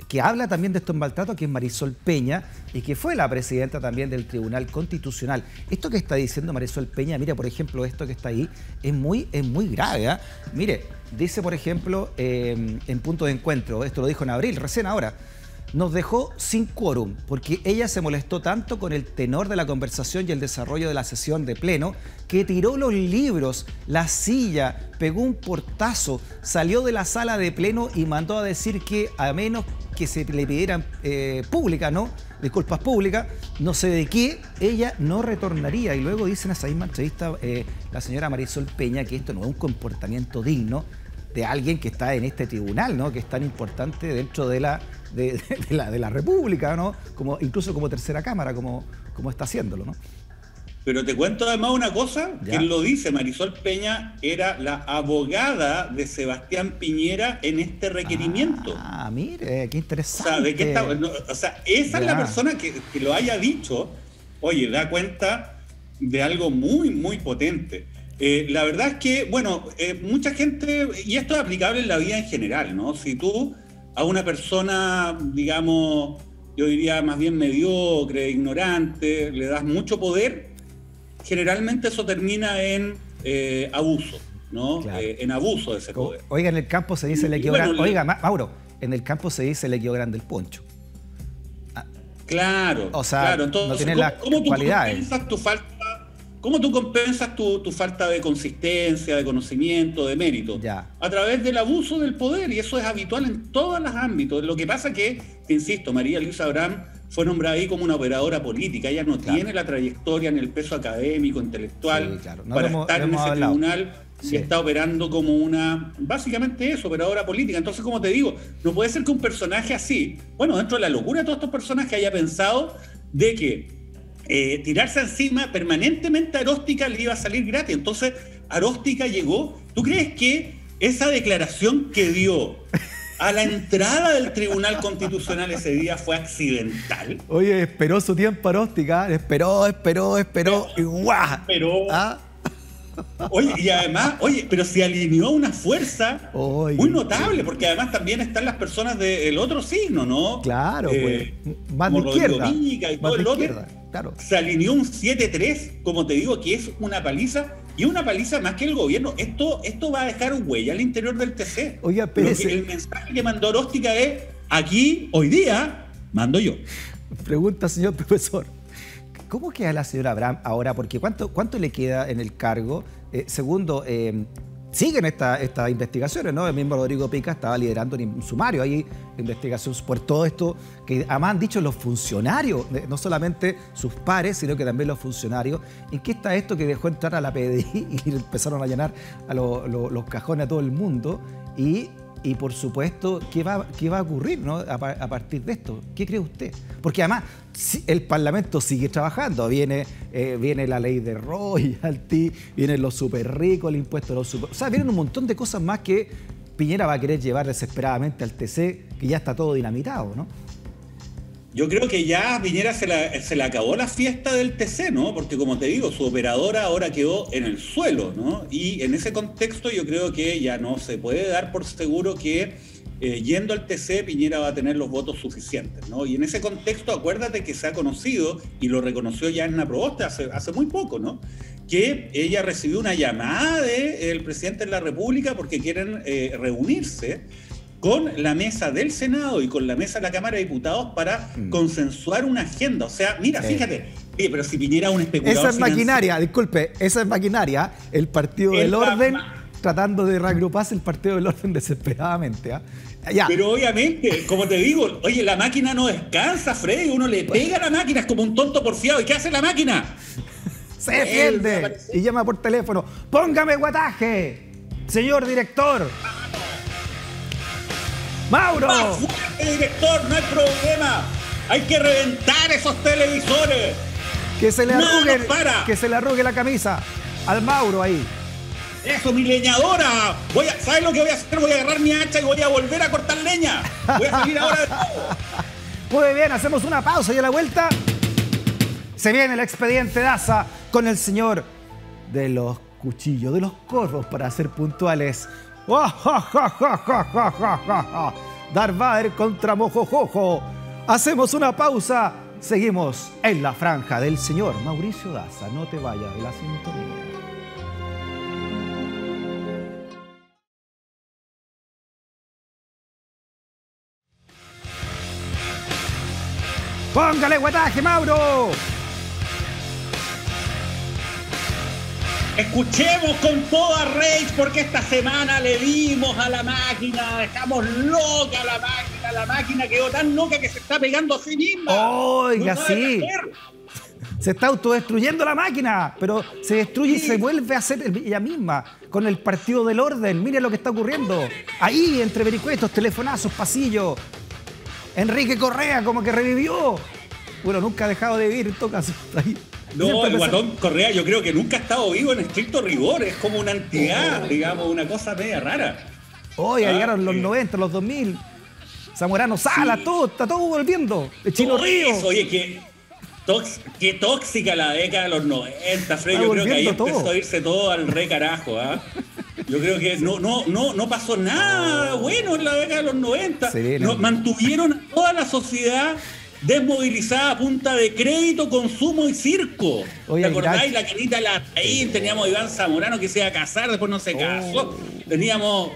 que habla también de estos maltratos, que es Marisol Peña, y que fue la presidenta también del Tribunal Constitucional. Esto que está diciendo Marisol Peña, mire, por ejemplo, esto que está ahí, es muy grave, ¿eh? Mire, dice, por ejemplo, en Punto de Encuentro, esto lo dijo en abril, recién ahora, nos dejó sin quórum, porque ella se molestó tanto con el tenor de la conversación y el desarrollo de la sesión de pleno, que tiró los libros, la silla, pegó un portazo, salió de la sala de pleno y mandó a decir que a menos que se le pidieran disculpas públicas, no sé de qué, ella no retornaría. Y luego dicen a esa misma entrevista la señora Marisol Peña que esto no es un comportamiento digno de alguien que está en este tribunal, ¿no?, que es tan importante dentro de la República, ¿no?, como, incluso como tercera cámara, como está haciéndolo, ¿no? Pero te cuento además una cosa, quien lo dice, Marisol Peña, era la abogada de Sebastián Piñera en este requerimiento. Ah, mire, qué interesante. O sea, esa es la persona que lo haya dicho. Oye, da cuenta de algo muy, muy potente. La verdad es que, bueno, mucha gente, y esto es aplicable en la vida en general, ¿no? Si tú a una persona, digamos, yo diría más bien mediocre, ignorante, le das mucho poder, generalmente eso termina en abuso. ¿no? Claro. En abuso de ese poder. Oiga, en el campo se dice el grande. Bueno, oiga, Mauro, en el campo se dice el equio grande el poncho. Claro, o sea, claro. Entonces, no tiene las cualidades. ¿Cómo tú compensas tu falta de consistencia, de conocimiento, de mérito? Ya. A través del abuso del poder, y eso es habitual en todos los ámbitos. Lo que pasa es que, te insisto, María Luisa Brahm fue nombrada ahí como una operadora política. Ella no tiene la trayectoria ni el peso académico, intelectual, no para estar en ese tribunal y está operando como una... Básicamente eso, operadora política. Entonces, como te digo, no puede ser que un personaje así... Bueno, dentro de la locura de todos estos personajes haya pensado de que... tirarse encima permanentemente a Aróstica le iba a salir gratis. Entonces Aróstica llegó. ¿Tú crees que esa declaración que dio a la entrada del Tribunal Constitucional ese día fue accidental? Oye, esperó su tiempo Aróstica, esperó y ¡guau! ¿Ah? Oye, y además, pero se alineó una fuerza muy notable, porque además también están las personas del otro signo, ¿no? Claro, pues, más de izquierda. Dominica y todo el otro. Claro. Se alineó un 7-3, como te digo, que es una paliza, y una paliza más que el gobierno. Esto va a dejar huella al interior del TC. Oiga, pero el mensaje que mandó Aróstica es: aquí, hoy día, mando yo. Pregunta, señor profesor, ¿cómo queda la señora Brahm ahora? Porque ¿cuánto le queda en el cargo? Segundo, siguen estas investigaciones, ¿no? El mismo Rodrigo Pica estaba liderando un sumario ahí, investigación por todo esto que además han dicho los funcionarios, no solamente sus pares, sino que también los funcionarios. ¿En qué está esto que dejó entrar a la PDI y empezaron a llenar a los cajones a todo el mundo? Y por supuesto, ¿qué va a ocurrir, ¿no? A partir de esto? ¿Qué cree usted? Porque además el Parlamento sigue trabajando. Viene la ley de royalty, vienen los super ricos, el impuesto a los super... O sea, vienen un montón de cosas más que Piñera va a querer llevar desesperadamente al TC, que ya está todo dinamitado, ¿no? Yo creo que ya a Piñera se le acabó la fiesta del TC, ¿no? Porque como te digo, su operadora ahora quedó en el suelo, ¿no? Y en ese contexto yo creo que ya no se puede dar por seguro que yendo al TC Piñera va a tener los votos suficientes, ¿no? Y en ese contexto acuérdate que se ha conocido, y lo reconoció ya en la Proboste hace muy poco, ¿no? Que ella recibió una llamada del presidente de la República porque quieren reunirse con la mesa del Senado y con la mesa de la Cámara de Diputados para consensuar una agenda. O sea, mira, fíjate, pero si Piñera es un especulador financiero... Esa es maquinaria, disculpe, esa es maquinaria, el Partido del Orden, tratando de reagruparse el Partido del Orden desesperadamente, ¿ah? Ya. Pero obviamente, como te digo, oye, la máquina no descansa, Freddy, uno le pega a la máquina, es como un tonto porfiado. ¿Y qué hace la máquina? Se defiende y llama por teléfono. ¡Póngame guataje, señor director! ¡Mauro! ¡Más fuerte, director! ¡No hay problema! ¡Hay que reventar esos televisores! ¡Que se le arrugue la camisa al Mauro ahí! ¡Eso, mi leñadora! ¿Sabes lo que voy a hacer? Voy a agarrar mi hacha y voy a volver a cortar leña. Voy a salir ahora de nuevo. Muy bien, hacemos una pausa y a la vuelta se viene el expediente Daza con el señor de los cuchillos, de los corvos, para ser puntuales. Darth Vader contra Mojo Jojo. Hacemos una pausa. Seguimos en la franja del señor Mauricio Daza. No te vayas de la sintonía. ¡Póngale guataje, Mauro! Escuchemos con toda rage, porque esta semana le dimos a la máquina, dejamos loca a la máquina quedó tan loca que se está pegando a sí misma. Oiga, sí. Se está autodestruyendo la máquina, pero se destruye y se vuelve a hacer ella misma con el Partido del Orden. Miren lo que está ocurriendo. Ahí, entre vericuetos, telefonazos, pasillos. Enrique Correa como que revivió. Bueno, nunca ha dejado de vivir, toca ahí. No, el guatón Correa yo creo que nunca ha estado vivo en estricto rigor. Es como una entidad, digamos, una cosa media rara. Hoy llegaron los 90, los 2000. Zamorano, Sala, todo, está todo volviendo. El Chino Ríos. Oye, qué tóxica la década de los 90, Fred. Yo creo que ahí empezó a irse todo al re carajo, ¿ah? Yo creo que no pasó nada bueno en la década de los 90. Mantuvieron a toda la sociedad desmovilizada a punta de crédito, consumo y circo. Oye, ¿te acordáis? La querida Larraín, teníamos a Iván Zamorano que se iba a casar, después no se casó. Teníamos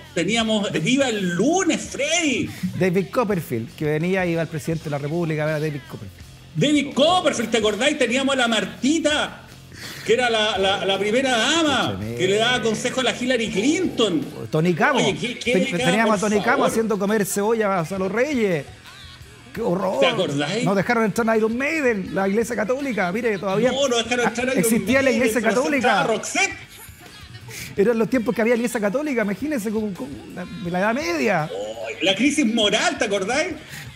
Viva el Lunes, Freddy. David Copperfield, que venía y iba al presidente de la República a ver a David Copperfield. David Copperfield, ¿te acordáis? Teníamos a la Martita, que era la primera dama, que le daba consejos a la Hillary Clinton. Tony Camo. Oye, teníamos a Tony Camo haciendo comer cebolla a los reyes. ¡Qué horror! ¿Te acordáis? Nos dejaron entrar a Iron Maiden, la iglesia católica. Mire que todavía existía la iglesia católica. Eran los tiempos que había iglesia católica, imagínense, con la Edad Media. Oh, la crisis moral, ¿te acordáis?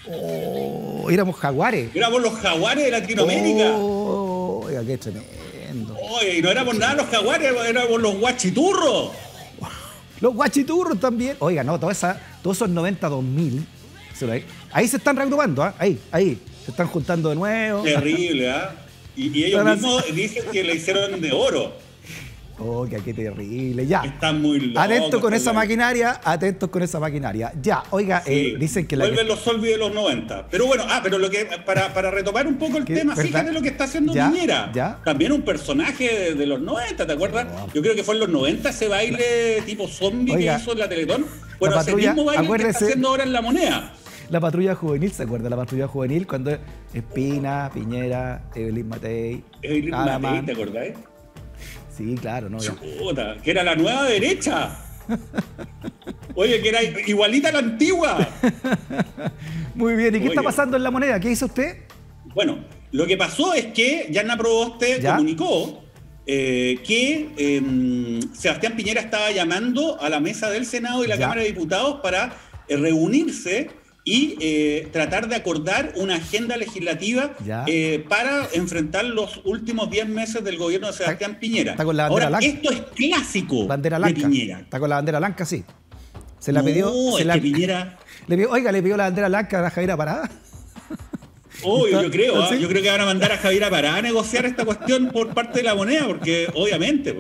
Oh, éramos jaguares. Éramos los jaguares de Latinoamérica. Oh, oiga, qué tremendo. Oye, y no éramos nada los jaguares, éramos los guachiturros. Los guachiturros también. Oiga, no, todos esos 90, 2000... Ahí se están reagrupando, ¿eh? Ahí, se están juntando de nuevo. Terrible, ¿ah? ¿Eh? Y ellos mismos dicen que le hicieron de oro. Oh, qué terrible, ya. Están muy locos. Atentos con esa maquinaria, atentos con esa maquinaria. Ya, oiga, sí, dicen que la... Vuelven los Solvi de los 90. Pero bueno, pero lo que para retomar un poco el tema, ¿verdad? Fíjate lo que está haciendo Piñera. También un personaje de los 90, ¿te acuerdas? Wow. Yo creo que fue en los 90 ese baile tipo zombie que hizo en la Teletón. Bueno, la patrulla, ese mismo baile que está haciendo ahora en La Moneda. La patrulla juvenil, ¿se acuerda? La patrulla juvenil cuando Espina, Piñera, Evelyn Matei. Evelyn Matei, ¿te acordáis? Sí, claro, no. Chuta, que era la nueva derecha. Oye, que era igualita a la antigua. Muy bien, ¿y qué está pasando en La Moneda? ¿Qué hizo usted? Bueno, lo que pasó es que Yanna Proboste comunicó que Sebastián Piñera estaba llamando a la mesa del Senado y la Cámara de Diputados para reunirse y tratar de acordar una agenda legislativa para enfrentar los últimos 10 meses del gobierno de Sebastián Piñera. Está con la bandera blanca. Esto es clásico de Piñera. Está con la bandera blanca, sí. Se la pidió. Piñera. Le pidió la bandera blanca a Javiera Parada. Obvio, yo creo. ¿Ah? Yo creo que van a mandar a Javiera Parada a negociar esta cuestión por parte de La Moneda, porque obviamente,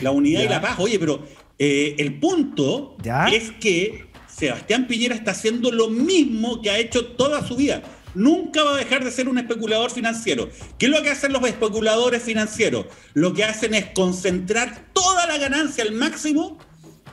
la unidad y la paz. Oye, pero el punto es que Sebastián Piñera está haciendo lo mismo que ha hecho toda su vida. Nunca va a dejar de ser un especulador financiero. ¿Qué es lo que hacen los especuladores financieros? Lo que hacen es concentrar toda la ganancia al máximo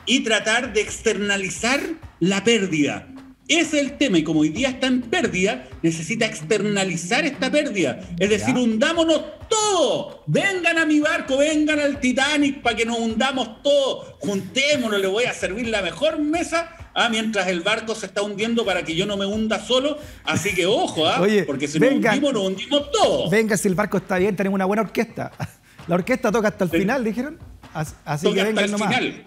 y tratar de externalizar la pérdida. Ese es el tema, y como hoy día está en pérdida, necesita externalizar esta pérdida. Es decir, hundámonos todo. Vengan a mi barco, vengan al Titanic para que nos hundamos todo. Juntémonos, les voy a servir la mejor mesa mientras el barco se está hundiendo para que yo no me hunda solo. Así que ojo, Oye, porque si nos hundimos todos. Venga, si el barco está bien, tenemos una buena orquesta. La orquesta toca hasta el final, dijeron. Así toca que vengan hasta el final.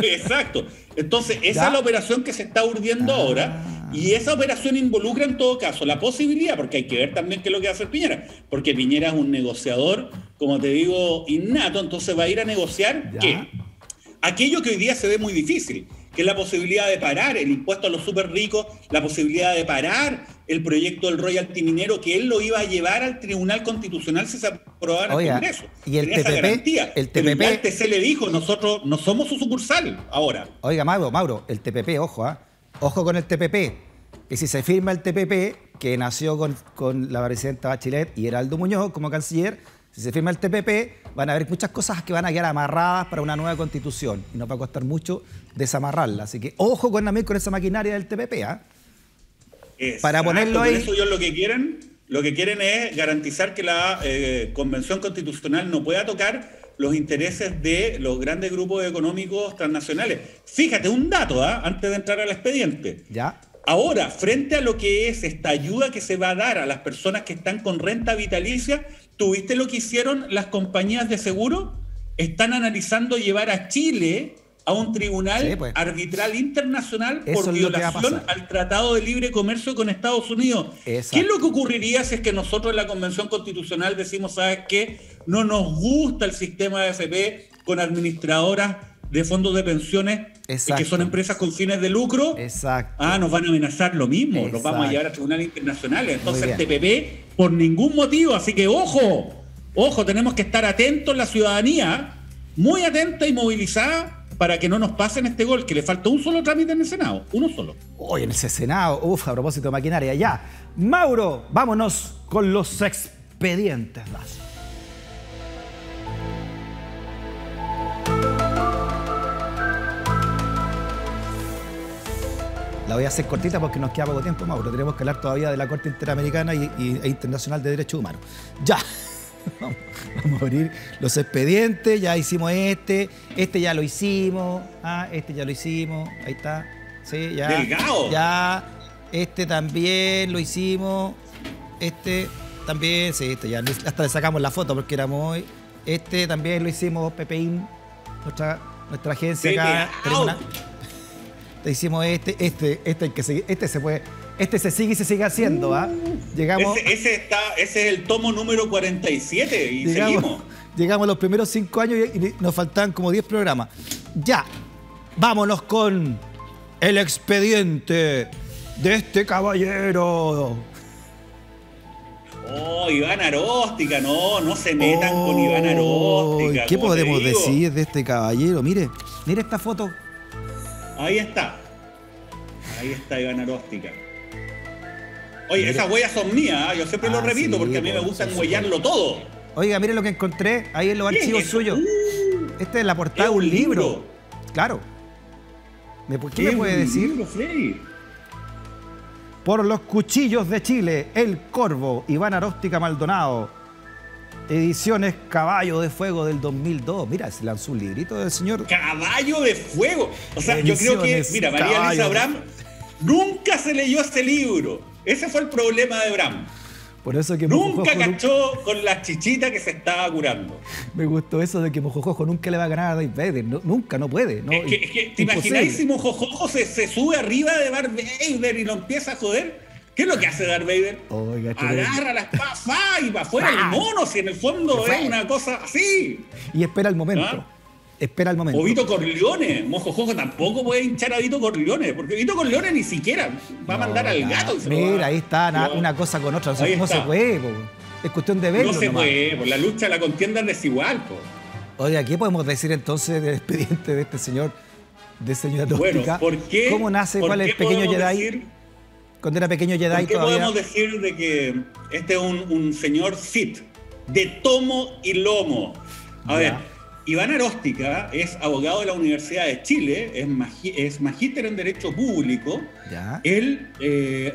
Exacto. Entonces, esa es la operación que se está urdiendo ahora. Y esa operación involucra en todo caso la posibilidad, porque hay que ver también qué es lo que va a hacer Piñera, porque Piñera es un negociador, como te digo, innato. Entonces va a ir a negociar ¿qué? Aquello que hoy día se ve muy difícil, que es la posibilidad de parar el impuesto a los superricos, la posibilidad de parar el proyecto del royalty minero, que él lo iba a llevar al Tribunal Constitucional si se aprobara el Congreso. Y el TPP, el TPP se le dijo, nosotros no somos su sucursal ahora. Oiga, Mauro, el TPP, ojo, ojo con el TPP. Que si se firma el TPP, que nació con la presidenta Bachelet y Heraldo Muñoz como canciller, si se firma el TPP, van a haber muchas cosas que van a quedar amarradas para una nueva constitución. Y nos va a costar mucho desamarrarla. Así que ojo con esa maquinaria del TPP. Para ponerlo ahí. Eso ellos lo que quieren es garantizar que la Convención Constitucional no pueda tocar los intereses de los grandes grupos económicos transnacionales. Fíjate, un dato, antes de entrar al expediente. Ahora, frente a lo que es esta ayuda que se va a dar a las personas que están con renta vitalicia, ¿tuviste lo que hicieron las compañías de seguro? Están analizando llevar a Chile a un tribunal arbitral internacional por violación al Tratado de Libre Comercio con Estados Unidos. Exacto. ¿Qué es lo que ocurriría si es que nosotros en la Convención Constitucional decimos, ¿sabes qué? No nos gusta el sistema de AFP con administradoras de fondos de pensiones que son empresas con fines de lucro. Exacto. Nos van a amenazar lo mismo. Nos vamos a llevar a tribunales internacionales. Entonces el TPP por ningún motivo. Así que ojo, tenemos que estar atentos, la ciudadanía muy atenta y movilizada para que no nos pasen este gol, que le faltó un solo trámite en el Senado, uno solo. Hoy en ese Senado, uff, a propósito de maquinaria, ya. Mauro, vámonos con los expedientes Daza. La voy a hacer cortita porque nos queda poco tiempo, Mauro. Tenemos que hablar todavía de la Corte Interamericana e Internacional de Derechos Humanos. Ya, vamos a abrir los expedientes. Ya hicimos este ya lo hicimos. Ah, este ya lo hicimos. Ahí está. Sí, ya. Delgado. Ya, este también lo hicimos. Este también, sí, este ya. Hasta le sacamos la foto porque éramos hoy. Este también lo hicimos, Pepeín, nuestra agencia acá. Hicimos este se sigue haciendo, ¿ah? Llegamos. Ese es el tomo número 47 y llegamos a los primeros 5 años y nos faltan como 10 programas. Ya, vámonos con el expediente de este caballero. Oh, Iván Aróstica, no se metan con Iván Aróstica. ¿Qué podemos decir de este caballero? Mire esta foto. Ahí está Iván Aróstica. Oye, mira, esas huellas son mías, ¿eh? Yo siempre lo repito, sí, porque a mí me gusta huellarlo todo. Oiga, mire lo que encontré ahí en los archivos suyos. Esta es la portada de un libro. Claro. ¿Qué me puede decir? Libro, Freddy. Por los cuchillos de Chile, El Corvo, Iván Aróstica Maldonado. Ediciones Caballo de Fuego del 2002. Mira, se lanzó un librito del señor. Caballo de Fuego. O sea, yo creo que, mira, María Luisa Brahm nunca se leyó este libro. Ese fue el problema de Brahm. Por eso que nunca cachó con la chichita que se estaba curando. Me gustó eso de que Mojo Jojo nunca le va a ganar a Darth Vader. No, nunca, no puede. No, es que ¿te imagináis si Mojo Jojo se sube arriba de Darth Vader y lo empieza a joder? ¿Qué es lo que hace Darth Vader? Oiga, agarra la espada y va afuera el mono, si en el fondo es una cosa así. Y espera el momento. ¿Ah? Espera el momento. O Vito Corleone. Mojo Jojo tampoco puede hinchar a Vito Corleone, porque Vito Corleone ni siquiera va a mandar al gato. Mira, ahí está una cosa con otra. O sea, no se puede, po. Es cuestión de verlo. No se puede, por la lucha, la contienda es desigual, po. Oiga, ¿qué podemos decir entonces del expediente de este señor, de señora Tóxica? Bueno, ¿por qué? ¿Cómo nace? ¿Cuál es el pequeño Jedi? Cuando era pequeño Jedi. ¿Qué podemos decir de que este es un señor Sith de tomo y lomo? A ver, Iván Aróstica es abogado de la Universidad de Chile, es magíster en Derecho Público. Ya. Él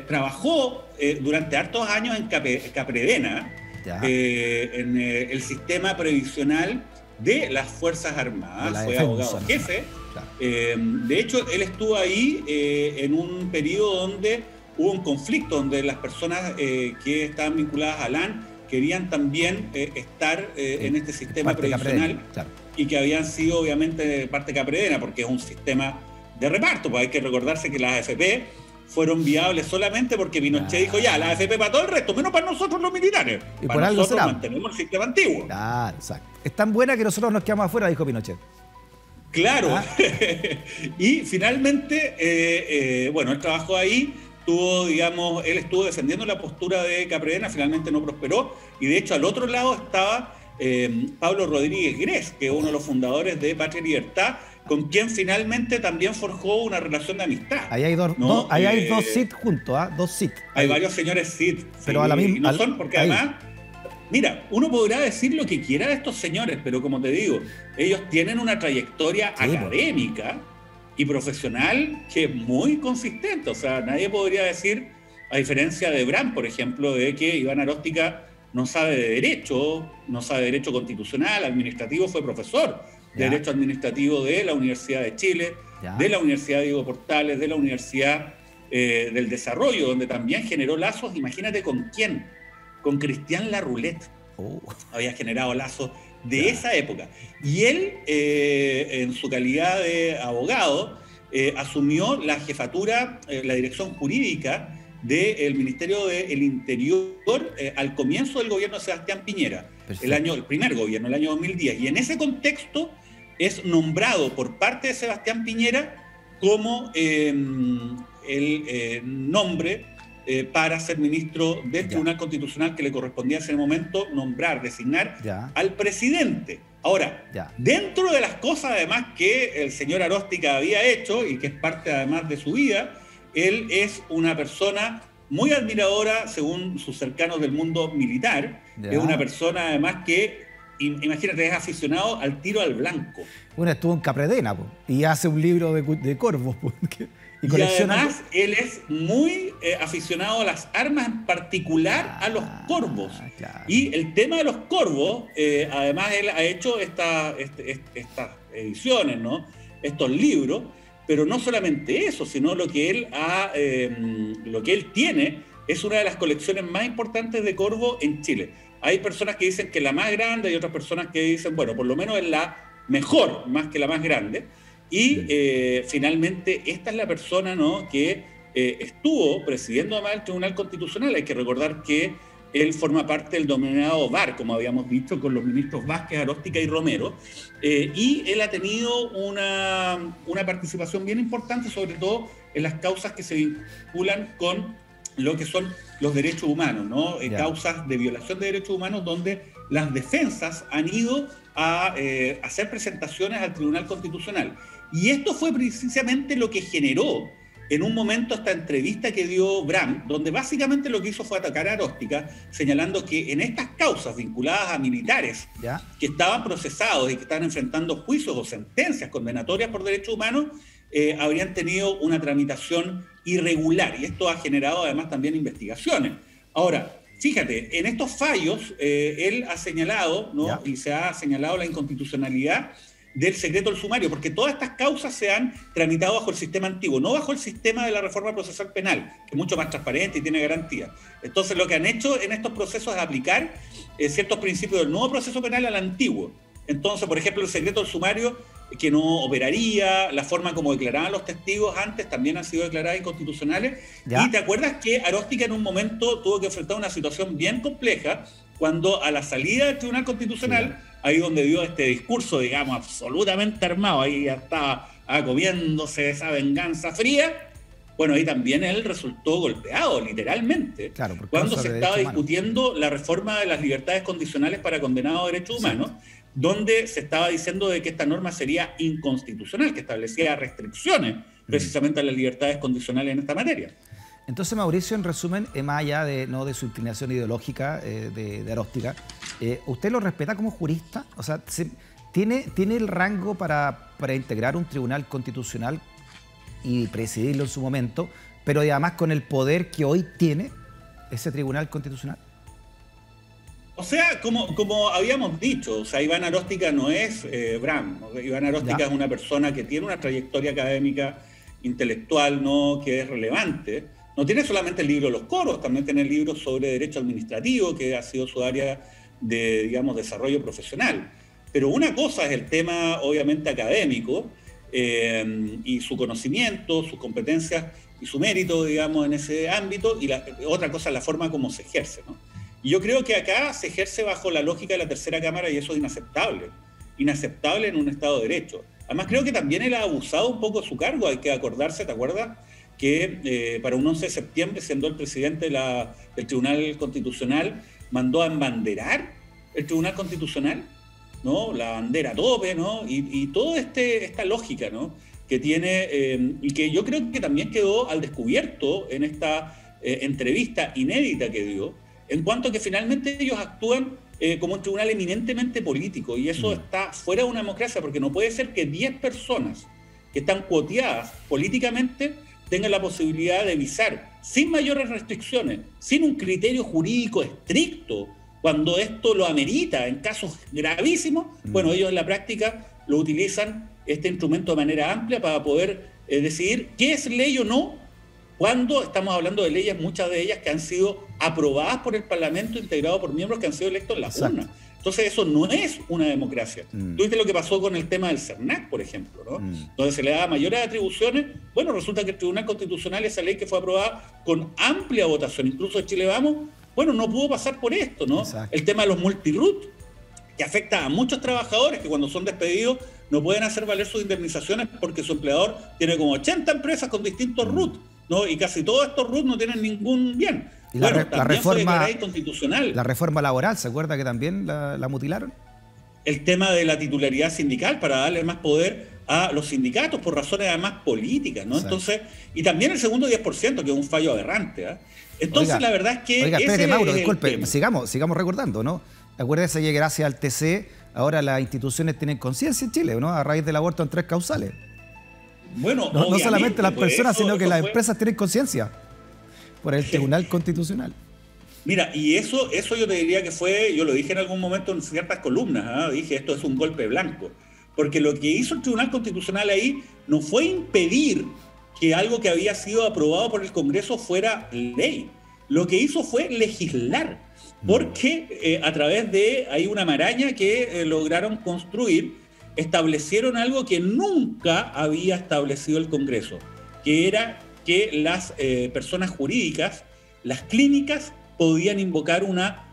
trabajó durante hartos años en Capredena, en el sistema previsional de las Fuerzas Armadas. Fue abogado jefe. Claro. De hecho, él estuvo ahí en un periodo donde hubo un conflicto donde las personas que estaban vinculadas a LAN querían también estar en este sistema previsional y que habían sido obviamente parte Capredena, porque es un sistema de reparto, pues hay que recordarse que las AFP fueron viables solamente porque Pinochet dijo ya, las AFP para todo el resto, menos para nosotros los militares, y para por algo nosotros será. Mantenemos el sistema antiguo. Claro, exacto. Es tan buena que nosotros nos quedamos afuera, dijo Pinochet. Claro. Ah. Y finalmente, bueno, él trabajó ahí. Él estuvo defendiendo la postura de Capredena, finalmente no prosperó, y de hecho al otro lado estaba Pablo Rodríguez Grez, que es uno de los fundadores de Patria y Libertad, con quien finalmente también forjó una relación de amistad. Ahí hay dos Sith juntos, ¿ah? Dos Sith. Hay varios señores Sith, pero sí, a la misma, y no son porque además, mira, uno podrá decir lo que quiera de estos señores, pero como te digo, ellos tienen una trayectoria académica y profesional que es muy consistente. O sea, nadie podría decir, a diferencia de Brahm, por ejemplo, de que Iván Aróstica no sabe de derecho, no sabe de derecho constitucional, administrativo, fue profesor de derecho administrativo de la Universidad de Chile, de la Universidad Diego Portales, de la Universidad del Desarrollo, donde también generó lazos, imagínate con quién, con Cristian Larroulette. Había generado lazos de esa época. Y él, en su calidad de abogado, asumió la jefatura, la dirección jurídica del Ministerio del Interior al comienzo del gobierno de Sebastián Piñera, el primer gobierno, el año 2010. Y en ese contexto es nombrado por parte de Sebastián Piñera como el nombre para ser ministro del Tribunal Constitucional, que le correspondía en ese momento nombrar, designar al presidente. Ahora, dentro de las cosas además que el señor Aróstica había hecho y que es parte además de su vida, él es una persona muy admiradora, según sus cercanos del mundo militar. Es una persona además que, imagínate, es aficionado al tiro al blanco. Bueno, estuvo en Capredena y hace un libro de corvos. Y además él es muy aficionado a las armas, en particular a los corvos. Y el tema de los corvos, además él ha hecho estas ediciones, ¿no? Estos libros. Pero no solamente eso, sino lo que él tiene es una de las colecciones más importantes de corvo en Chile. Hay personas que dicen que es la más grande y otras personas que dicen, bueno, por lo menos es la mejor, más que la más grande. Y finalmente esta es la persona, ¿no?, que estuvo presidiendo además el Tribunal Constitucional. Hay que recordar que él forma parte del denominado VAR, como habíamos dicho, con los ministros Vázquez, Aróstica y Romero. Y él ha tenido una participación bien importante, sobre todo en las causas que se vinculan con lo que son los derechos humanos, ¿no? Causas de violación de derechos humanos donde las defensas han ido a hacer presentaciones al Tribunal Constitucional. Y esto fue precisamente lo que generó en un momento esta entrevista que dio Brahm, donde básicamente lo que hizo fue atacar a Aróstica, señalando que en estas causas vinculadas a militares que estaban procesados y que estaban enfrentando juicios o sentencias condenatorias por derechos humanos, habrían tenido una tramitación irregular, y esto ha generado además también investigaciones. Ahora, fíjate, en estos fallos él ha señalado, ¿no?, y se ha señalado la inconstitucionalidad del secreto del sumario, porque todas estas causas se han tramitado bajo el sistema antiguo, no bajo el sistema de la reforma procesal penal, que es mucho más transparente y tiene garantía. Entonces, lo que han hecho en estos procesos es aplicar ciertos principios del nuevo proceso penal al antiguo. Entonces, por ejemplo, el secreto del sumario, que no operaría, la forma como declaraban los testigos antes también han sido declaradas inconstitucionales. Y te acuerdas que Aróstica en un momento tuvo que enfrentar una situación bien compleja cuando a la salida del Tribunal Constitucional, ahí donde dio este discurso, digamos, absolutamente armado, ahí ya estaba comiéndose esa venganza fría. Bueno, ahí también él resultó golpeado, literalmente, cuando se estaba discutiendo la reforma de las libertades condicionales para condenados a derechos humanos, donde se estaba diciendo de que esta norma sería inconstitucional, que establecía restricciones precisamente a las libertades condicionales en esta materia. Entonces, Mauricio, en resumen, más allá de su inclinación ideológica de Aróstica, ¿usted lo respeta como jurista? O sea, ¿tiene el rango para integrar un tribunal constitucional y presidirlo en su momento, pero además con el poder que hoy tiene ese tribunal constitucional? O sea, como habíamos dicho, o sea, Iván Aróstica no es Brahm. Iván Aróstica es una persona que tiene una trayectoria académica, intelectual, ¿no?, que es relevante. No tiene solamente el libro de los corvos, también tiene libros sobre derecho administrativo, que ha sido su área de, digamos, desarrollo profesional. Pero una cosa es el tema, obviamente, académico, y su conocimiento, sus competencias y su mérito, digamos, en ese ámbito, y otra cosa es la forma como se ejerce, ¿no? Y yo creo que acá se ejerce bajo la lógica de la tercera cámara y eso es inaceptable. Inaceptable en un Estado de Derecho. Además, creo que también él ha abusado un poco de su cargo. Hay que acordarse, ¿te acuerdas?, que para un 11 de septiembre, siendo el presidente del Tribunal Constitucional, mandó a embanderar el Tribunal Constitucional, ¿no?, la bandera tope, ¿no?, y toda esta lógica, ¿no?, que tiene, y que yo creo que también quedó al descubierto en esta entrevista inédita que dio, en cuanto a que finalmente ellos actúan como un tribunal eminentemente político, y eso está fuera de una democracia, porque no puede ser que 10 personas que están cuoteadas políticamente tengan la posibilidad de visar sin mayores restricciones, sin un criterio jurídico estricto, cuando esto lo amerita en casos gravísimos. Bueno, ellos en la práctica lo utilizan, este instrumento, de manera amplia para poder decidir qué es ley o no, cuando estamos hablando de leyes, muchas de ellas que han sido aprobadas por el Parlamento, integrado por miembros que han sido electos en las urnas. Entonces, eso no es una democracia. Tú viste lo que pasó con el tema del CERNAC, por ejemplo, ¿no?, donde se le da mayores atribuciones. Bueno, resulta que el Tribunal Constitucional, esa ley que fue aprobada con amplia votación, incluso en Chile Vamos, bueno, no pudo pasar por esto, ¿no? El tema de los multiroot, que afecta a muchos trabajadores que cuando son despedidos no pueden hacer valer sus indemnizaciones porque su empleador tiene como 80 empresas con distintos root. ¿no? Y casi todos estos RUT no tienen ningún bien. Y bueno, la reforma constitucional. La reforma laboral, ¿se acuerda que también la mutilaron? El tema de la titularidad sindical para darle más poder a los sindicatos por razones además políticas, ¿no? Sí. Entonces, y también el segundo 10%, que es un fallo aberrante, ¿eh? Entonces, oiga, la verdad es que... Oiga, espérate, Mauro, disculpe, sigamos recordando, ¿no? Acuérdese que gracias al TC, ahora las instituciones tienen conciencia en Chile, ¿no? A raíz del aborto en 3 causales. Bueno, no solamente las personas, eso, sino que las empresas tienen conciencia por el Tribunal Constitucional. Mira, y eso yo te diría que fue, yo lo dije en algún momento en ciertas columnas, ¿eh? Dije, esto es un golpe blanco. Porque lo que hizo el Tribunal Constitucional ahí no fue impedir que algo que había sido aprobado por el Congreso fuera ley. Lo que hizo fue legislar, porque a través de hay una maraña que lograron construir, establecieron algo que nunca había establecido el Congreso, que era que las personas jurídicas, las clínicas, podían invocar una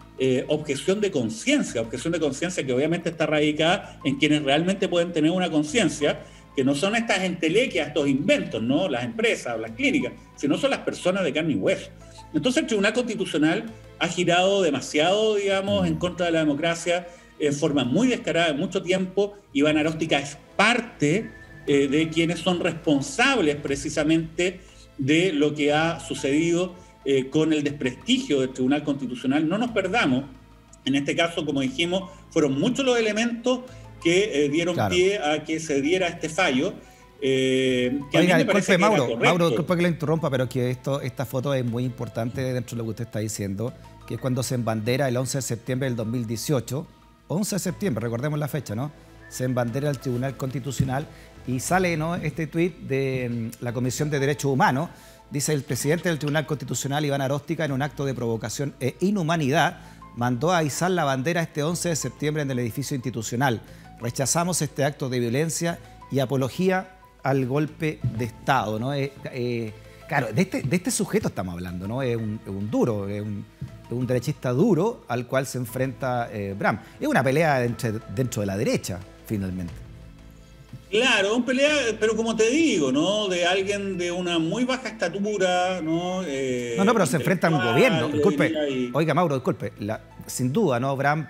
objeción de conciencia que obviamente está radicada en quienes realmente pueden tener una conciencia, que no son estas entelequias, estos inventos, ¿no? Las empresas, las clínicas, sino son las personas de carne y hueso. Entonces el Tribunal Constitucional ha girado demasiado, digamos, en contra de la democracia, en forma muy descarada, en mucho tiempo. Iván Aróstica es parte de quienes son responsables precisamente de lo que ha sucedido con el desprestigio del Tribunal Constitucional. No nos perdamos, en este caso, como dijimos, fueron muchos los elementos que dieron pie a que se diera este fallo. Que oiga, a mí me parece que era correcto. Mauro, disculpa que le interrumpa, pero que esta foto es muy importante dentro de lo que usted está diciendo, que es cuando se embandera el 11 de septiembre del 2018, 11 de septiembre, recordemos la fecha, ¿no? Se embandera el Tribunal Constitucional y sale, ¿no?, este tuit de la Comisión de Derechos Humanos. Dice: el presidente del Tribunal Constitucional, Iván Aróstica, en un acto de provocación e inhumanidad, mandó a izar la bandera este 11 de septiembre en el edificio institucional. Rechazamos este acto de violencia y apología al golpe de Estado, ¿no? Claro, de este sujeto estamos hablando, ¿no? Es un duro, es un derechista duro al cual se enfrenta Brahm. Es una pelea dentro de la derecha, finalmente. Claro, una pelea, pero como te digo, ¿no? De alguien de una muy baja estatura, ¿no? No, pero se enfrenta a un gobierno. Disculpe, oiga, Mauro, disculpe. Sin duda, ¿no? Brahm,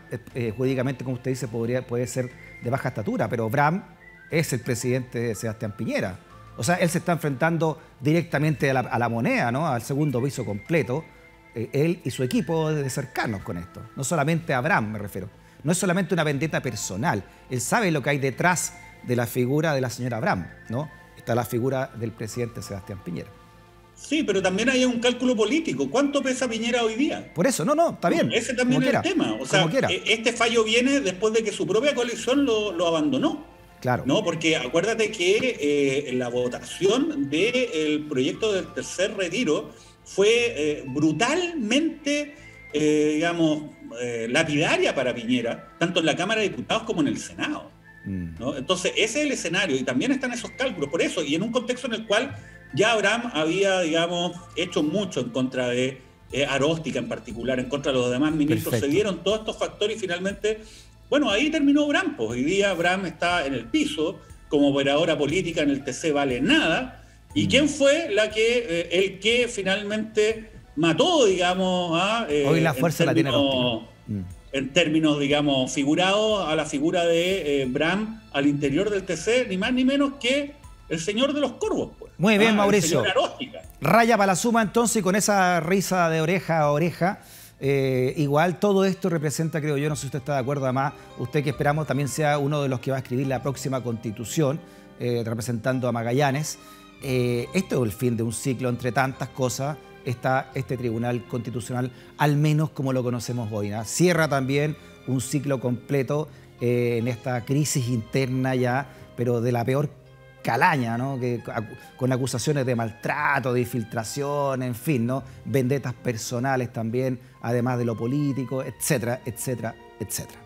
jurídicamente, como usted dice, puede ser de baja estatura, pero Brahm es el presidente de Sebastián Piñera. O sea, él se está enfrentando directamente a la moneda, ¿no? Al segundo piso completo. Él y su equipo de cercanos con esto. No solamente a Brahm, me refiero. No es solamente una vendetta personal. Él sabe lo que hay detrás de la figura de la señora Brahm, ¿no? Está la figura del presidente Sebastián Piñera. Sí, pero también hay un cálculo político. ¿Cuánto pesa Piñera hoy día? Por eso, no, está bien. Ese también es el tema. O sea, este fallo viene después de que su propia coalición lo abandonó. Claro. No, porque acuérdate que la votación del proyecto del tercer retiro fue brutalmente, digamos, lapidaria para Piñera, tanto en la Cámara de Diputados como en el Senado, ¿no? Entonces ese es el escenario y también están esos cálculos, por eso, y en un contexto en el cual ya Brahm había, digamos, hecho mucho en contra de Aróstica en particular, en contra de los demás ministros. Perfecto. Se dieron todos estos factores y finalmente, bueno, ahí terminó Brahm, pues hoy día Brahm está en el piso, como operadora política en el TC vale nada. ¿Y quién fue el que finalmente mató, digamos, a... hoy la fuerza la tiene Aróstica. En términos, digamos, figurados a la figura de Brahm al interior del TC, ni más ni menos que el señor de los Corvos, pues. Muy bien, Mauricio. Raya para la suma, entonces, y con esa risa de oreja a oreja. Igual todo esto representa, creo yo, no sé si usted está de acuerdo, además, usted que esperamos también sea uno de los que va a escribir la próxima constitución, representando a Magallanes. Esto es el fin de un ciclo, entre tantas cosas. Está este Tribunal Constitucional, al menos como lo conocemos hoy, ¿no? Cierra también un ciclo completo en esta crisis interna ya, pero de la peor calaña, ¿no? Con acusaciones de maltrato, de infiltración, en fin, ¿no? Vendetas personales también, además de lo político, etcétera, etcétera, etcétera.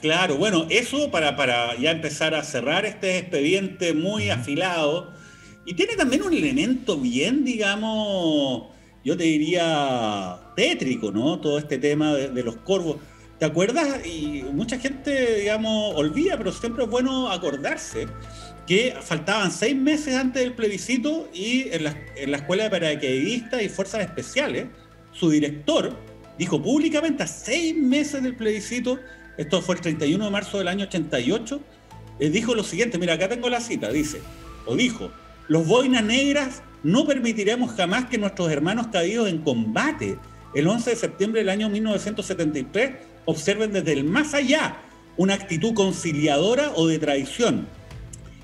Claro, bueno, eso para ya empezar a cerrar este expediente muy afilado. Y tiene también un elemento bien, digamos, yo te diría tétrico, ¿no? Todo este tema de los corvos. ¿Te acuerdas? Y mucha gente, digamos, olvida, pero siempre es bueno acordarse que faltaban 6 meses antes del plebiscito y en la Escuela de Paracaidistas y Fuerzas Especiales, su director dijo públicamente a 6 meses del plebiscito, esto fue el 31 de marzo del año 88, dijo lo siguiente, mira, acá tengo la cita, dice, o dijo, los boinas negras no permitiremos jamás que nuestros hermanos caídos en combate el 11 de septiembre del año 1973 observen desde el más allá una actitud conciliadora o de traición,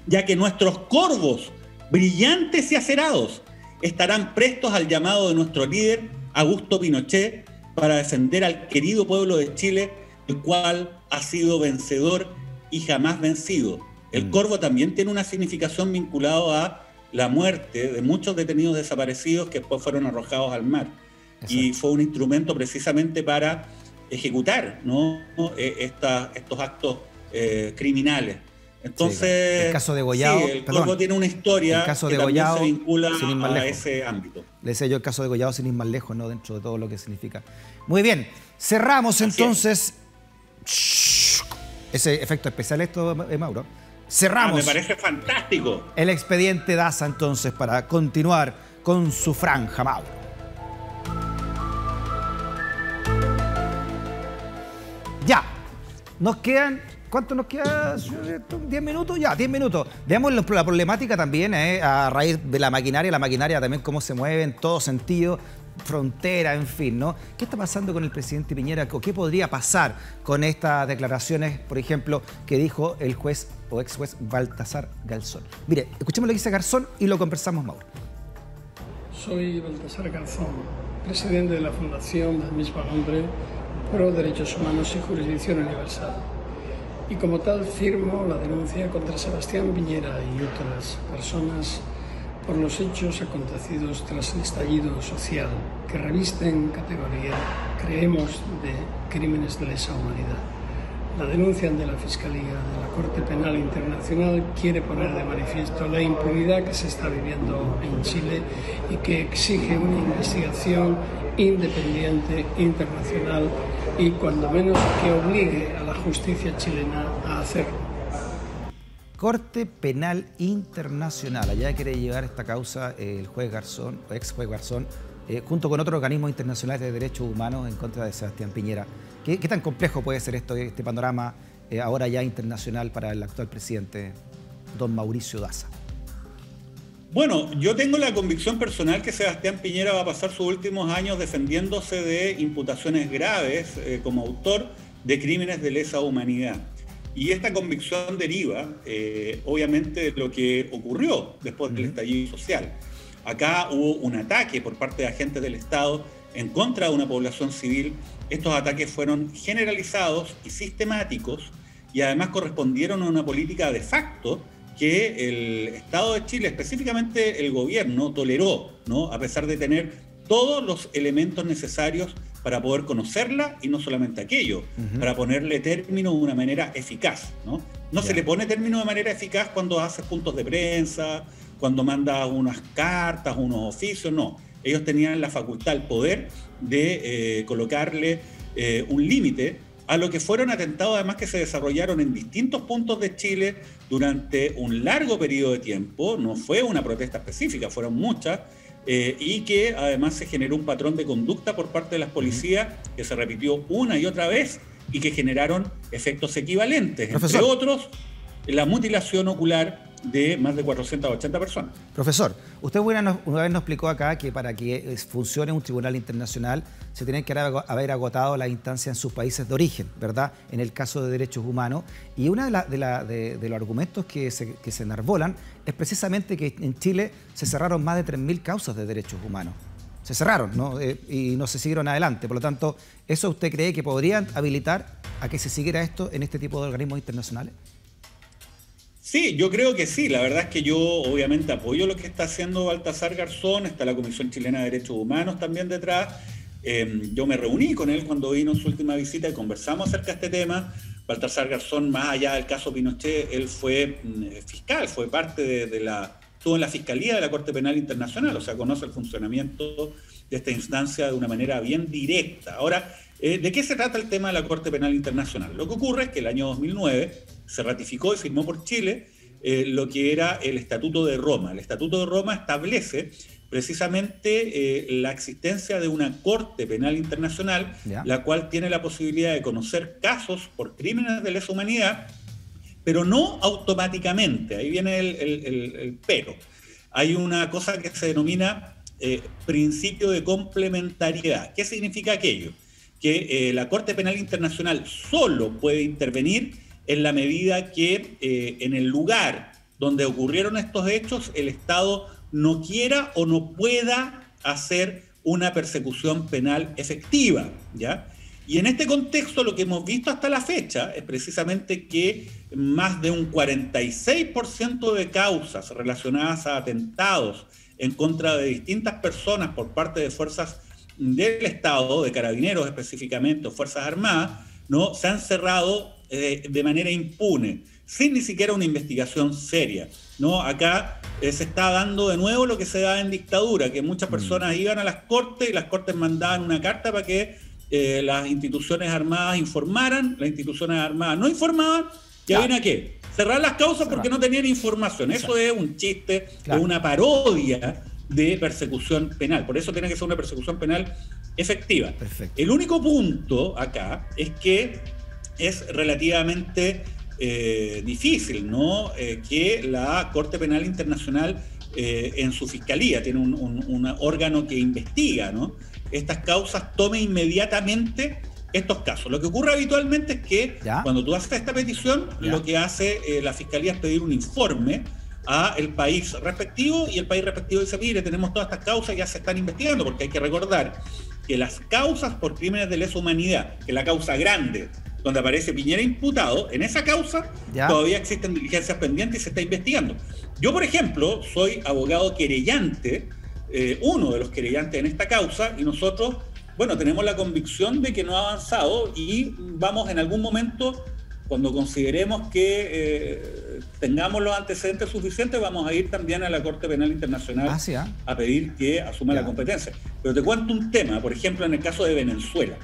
ya que nuestros corvos, brillantes y acerados, estarán prestos al llamado de nuestro líder, Augusto Pinochet, para defender al querido pueblo de Chile, el cual ha sido vencedor y jamás vencido. El corvo también tiene una significación vinculada a la muerte de muchos detenidos desaparecidos que después fueron arrojados al mar. Exacto. Y fue un instrumento precisamente para ejecutar, ¿no?, estos actos criminales. Entonces, sí, el caso de Goyao, sí, el corvo tiene una historia, el caso de Goyao se vincula a ese ámbito. Le decía yo, el caso de Goyao sin ir más lejos, ¿no?, dentro de todo lo que significa. Muy bien, cerramos entonces. Ese efecto especial, esto, Mauro. Cerramos. Me parece fantástico. El expediente Daza, entonces, para continuar con su franja, Mauro. Ya, nos quedan... ¿Cuánto nos queda? ¿10 minutos? Ya, 10 minutos. Veamos la problemática también, a raíz de la maquinaria también, cómo se mueve en todo sentido, frontera, en fin, ¿no? ¿Qué está pasando con el presidente Piñera? ¿Qué podría pasar con estas declaraciones, por ejemplo, que dijo el juez o ex juez Baltasar Garzón? Mire, escuchemos lo que dice Garzón y lo conversamos, Mauro. Soy Baltasar Garzón, presidente de la fundación del mismo nombre, Pro Derechos Humanos y Jurisdicción Universal. Y como tal firmo la denuncia contra Sebastián Piñera y otras personas por los hechos acontecidos tras el estallido social que revisten categoría, creemos, de crímenes de lesa humanidad. La denuncia de la Fiscalía de la Corte Penal Internacional quiere poner de manifiesto la impunidad que se está viviendo en Chile y que exige una investigación independiente, internacional y cuando menos que obligue a la justicia chilena a hacerlo. Corte Penal Internacional, allá quiere llevar esta causa el juez Garzón, ex juez Garzón, junto con otros organismos internacionales de derechos humanos en contra de Sebastián Piñera. ¿Qué tan complejo puede ser esto, este panorama ahora ya internacional para el actual presidente, don Mauricio Daza? Bueno, yo tengo la convicción personal que Sebastián Piñera va a pasar sus últimos años defendiéndose de imputaciones graves como autor de crímenes de lesa humanidad. Y esta convicción deriva, obviamente, de lo que ocurrió después del estallido social. Acá hubo un ataque por parte de agentes del Estado en contra de una población civil. Estos ataques fueron generalizados y sistemáticos y además correspondieron a una política de facto que el Estado de Chile, específicamente el gobierno, toleró, ¿no?, a pesar de tener todos los elementos necesarios para poder conocerla y no solamente aquello, para ponerle término de una manera eficaz, ¿no? No se le pone término de manera eficaz cuando hace puntos de prensa, cuando manda unas cartas, unos oficios, no. Ellos tenían la facultad, el poder de colocarle un límite a lo que fueron atentados, además que se desarrollaron en distintos puntos de Chile durante un largo periodo de tiempo. No fue una protesta específica, fueron muchas, y que además se generó un patrón de conducta por parte de las policías que se repitió una y otra vez y que generaron efectos equivalentes, profesor. Entre otros, la mutilación ocular de más de 480 personas. Profesor, usted una vez nos explicó acá que para que funcione un tribunal internacional se tienen que haber agotado las instancias en sus países de origen, ¿verdad? En el caso de derechos humanos. Y uno de los argumentos que se enarbolan es precisamente que en Chile se cerraron más de 3.000 causas de derechos humanos. Se cerraron, ¿no? Y no se siguieron adelante. Por lo tanto, ¿eso usted cree que podrían habilitar a que se siguiera esto en este tipo de organismos internacionales? Sí, yo creo que sí. La verdad es que yo obviamente apoyo lo que está haciendo Baltasar Garzón. Está la Comisión Chilena de Derechos Humanos también detrás. Yo me reuní con él cuando vino en su última visita y conversamos acerca de este tema. Baltasar Garzón, más allá del caso Pinochet, él fue fiscal, fue parte estuvo en la Fiscalía de la Corte Penal Internacional, o sea, conoce el funcionamiento de esta instancia de una manera bien directa. Ahora, ¿de qué se trata el tema de la Corte Penal Internacional? Lo que ocurre es que el año 2009 se ratificó y firmó por Chile lo que era el Estatuto de Roma. El Estatuto de Roma establece precisamente la existencia de una Corte Penal Internacional, ¿ya?, la cual tiene la posibilidad de conocer casos por crímenes de lesa humanidad, pero no automáticamente. Ahí viene el pero. Hay una cosa que se denomina principio de complementariedad. ¿Qué significa aquello? Que la Corte Penal Internacional solo puede intervenir en la medida que en el lugar donde ocurrieron estos hechos el Estado no quiera o no pueda hacer una persecución penal efectiva, ¿ya? Y en este contexto lo que hemos visto hasta la fecha es precisamente que más de un 46% de causas relacionadas a atentados en contra de distintas personas por parte de fuerzas del Estado, de carabineros específicamente, o fuerzas armadas, ¿no?, se han cerrado de manera impune, sin ni siquiera una investigación seria, ¿no? Acá se está dando de nuevo lo que se da en dictadura, que muchas personas iban a las cortes y las cortes mandaban una carta para que las instituciones armadas informaran, las instituciones armadas no informaban, y claro, había que cerrar las causas porque no tenían información. Eso es un chiste, claro, es una parodia de persecución penal. Por eso tiene que ser una persecución penal efectiva. Perfecto. El único punto acá es que es relativamente difícil, ¿no?, que la Corte Penal Internacional en su fiscalía, tiene un órgano que investiga, ¿no?, estas causas, tome inmediatamente estos casos. Lo que ocurre habitualmente es que cuando tú haces esta petición, lo que hace la fiscalía es pedir un informe a el país respectivo, y el país respectivo dice: mire, tenemos todas estas causas, ya se están investigando, porque hay que recordar que las causas por crímenes de lesa humanidad, que es la causa grande, donde aparece Piñera imputado, en esa causa todavía existen diligencias pendientes y se está investigando. Yo, por ejemplo, soy abogado querellante, uno de los querellantes en esta causa, y nosotros, bueno, tenemos la convicción de que no ha avanzado y vamos en algún momento, cuando consideremos que tengamos los antecedentes suficientes, vamos a ir también a la Corte Penal Internacional a pedir que asuma la competencia. Pero te cuento un tema, por ejemplo, en el caso de Venezuela.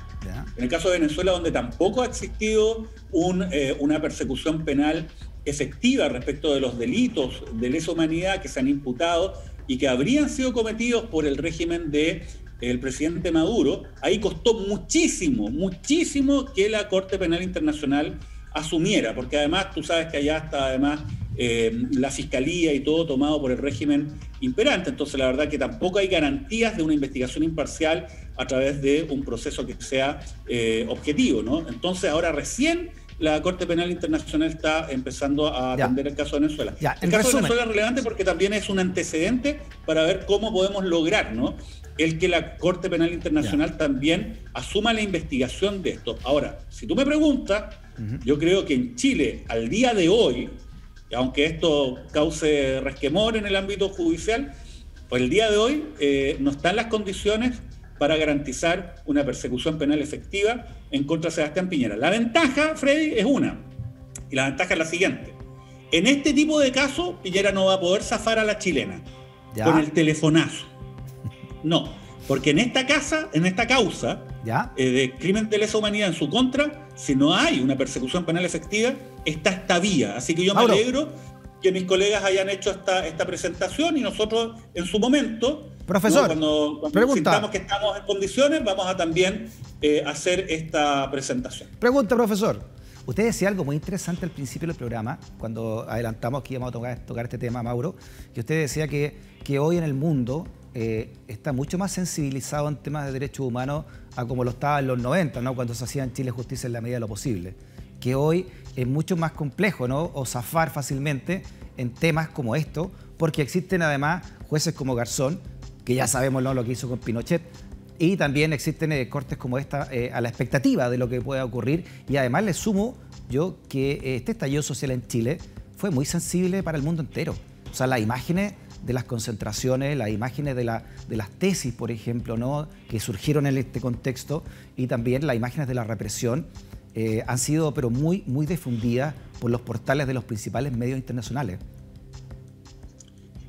En el caso de Venezuela, donde tampoco ha existido una persecución penal efectiva respecto de los delitos de lesa humanidad que se han imputado y que habrían sido cometidos por el régimen de el presidente Maduro, ahí costó muchísimo, muchísimo que la Corte Penal Internacional asumiera, porque además tú sabes que allá está además la fiscalía y todo tomado por el régimen imperante, entonces la verdad que tampoco hay garantías de una investigación imparcial a través de un proceso que sea objetivo, ¿no? Entonces ahora recién la Corte Penal Internacional está empezando a atender el caso de Venezuela. El caso de Venezuela es relevante porque también es un antecedente para ver cómo podemos lograr, ¿no?, el que la Corte Penal Internacional también asuma la investigación de esto. Ahora, si tú me preguntas, yo creo que en Chile, al día de hoy, aunque esto cause resquemor en el ámbito judicial, pues el día de hoy no están las condiciones para garantizar una persecución penal efectiva en contra de Sebastián Piñera. La ventaja, Freddy, es una. Y la ventaja es la siguiente. En este tipo de casos, Piñera no va a poder zafar a la chilena con el telefonazo. No, porque en esta causa de crimen de lesa humanidad en su contra, si no hay una persecución penal efectiva, está esta vía. Así que yo me alegro que mis colegas hayan hecho esta presentación y nosotros en su momento, profesor, cuando sintamos que estamos en condiciones, vamos a también hacer esta presentación. Pregunta, profesor. Usted decía algo muy interesante al principio del programa, cuando adelantamos que íbamos a tocar este tema, Mauro, que usted decía que hoy en el mundo está mucho más sensibilizado en temas de derechos humanos a como lo estaba en los 90, ¿no?, cuando se hacía en Chile justicia en la medida de lo posible. Que hoy es mucho más complejo, ¿no?, o zafar fácilmente en temas como esto, porque existen además jueces como Garzón, que ya sabemos, ¿no?, lo que hizo con Pinochet, y también existen cortes como esta a la expectativa de lo que pueda ocurrir. Y además le sumo yo que este estallido social en Chile fue muy sensible para el mundo entero. O sea, las imágenes de las concentraciones, las imágenes de las tesis, por ejemplo, ¿no?, que surgieron en este contexto, y también las imágenes de la represión han sido pero muy, muy difundidas por los portales de los principales medios internacionales.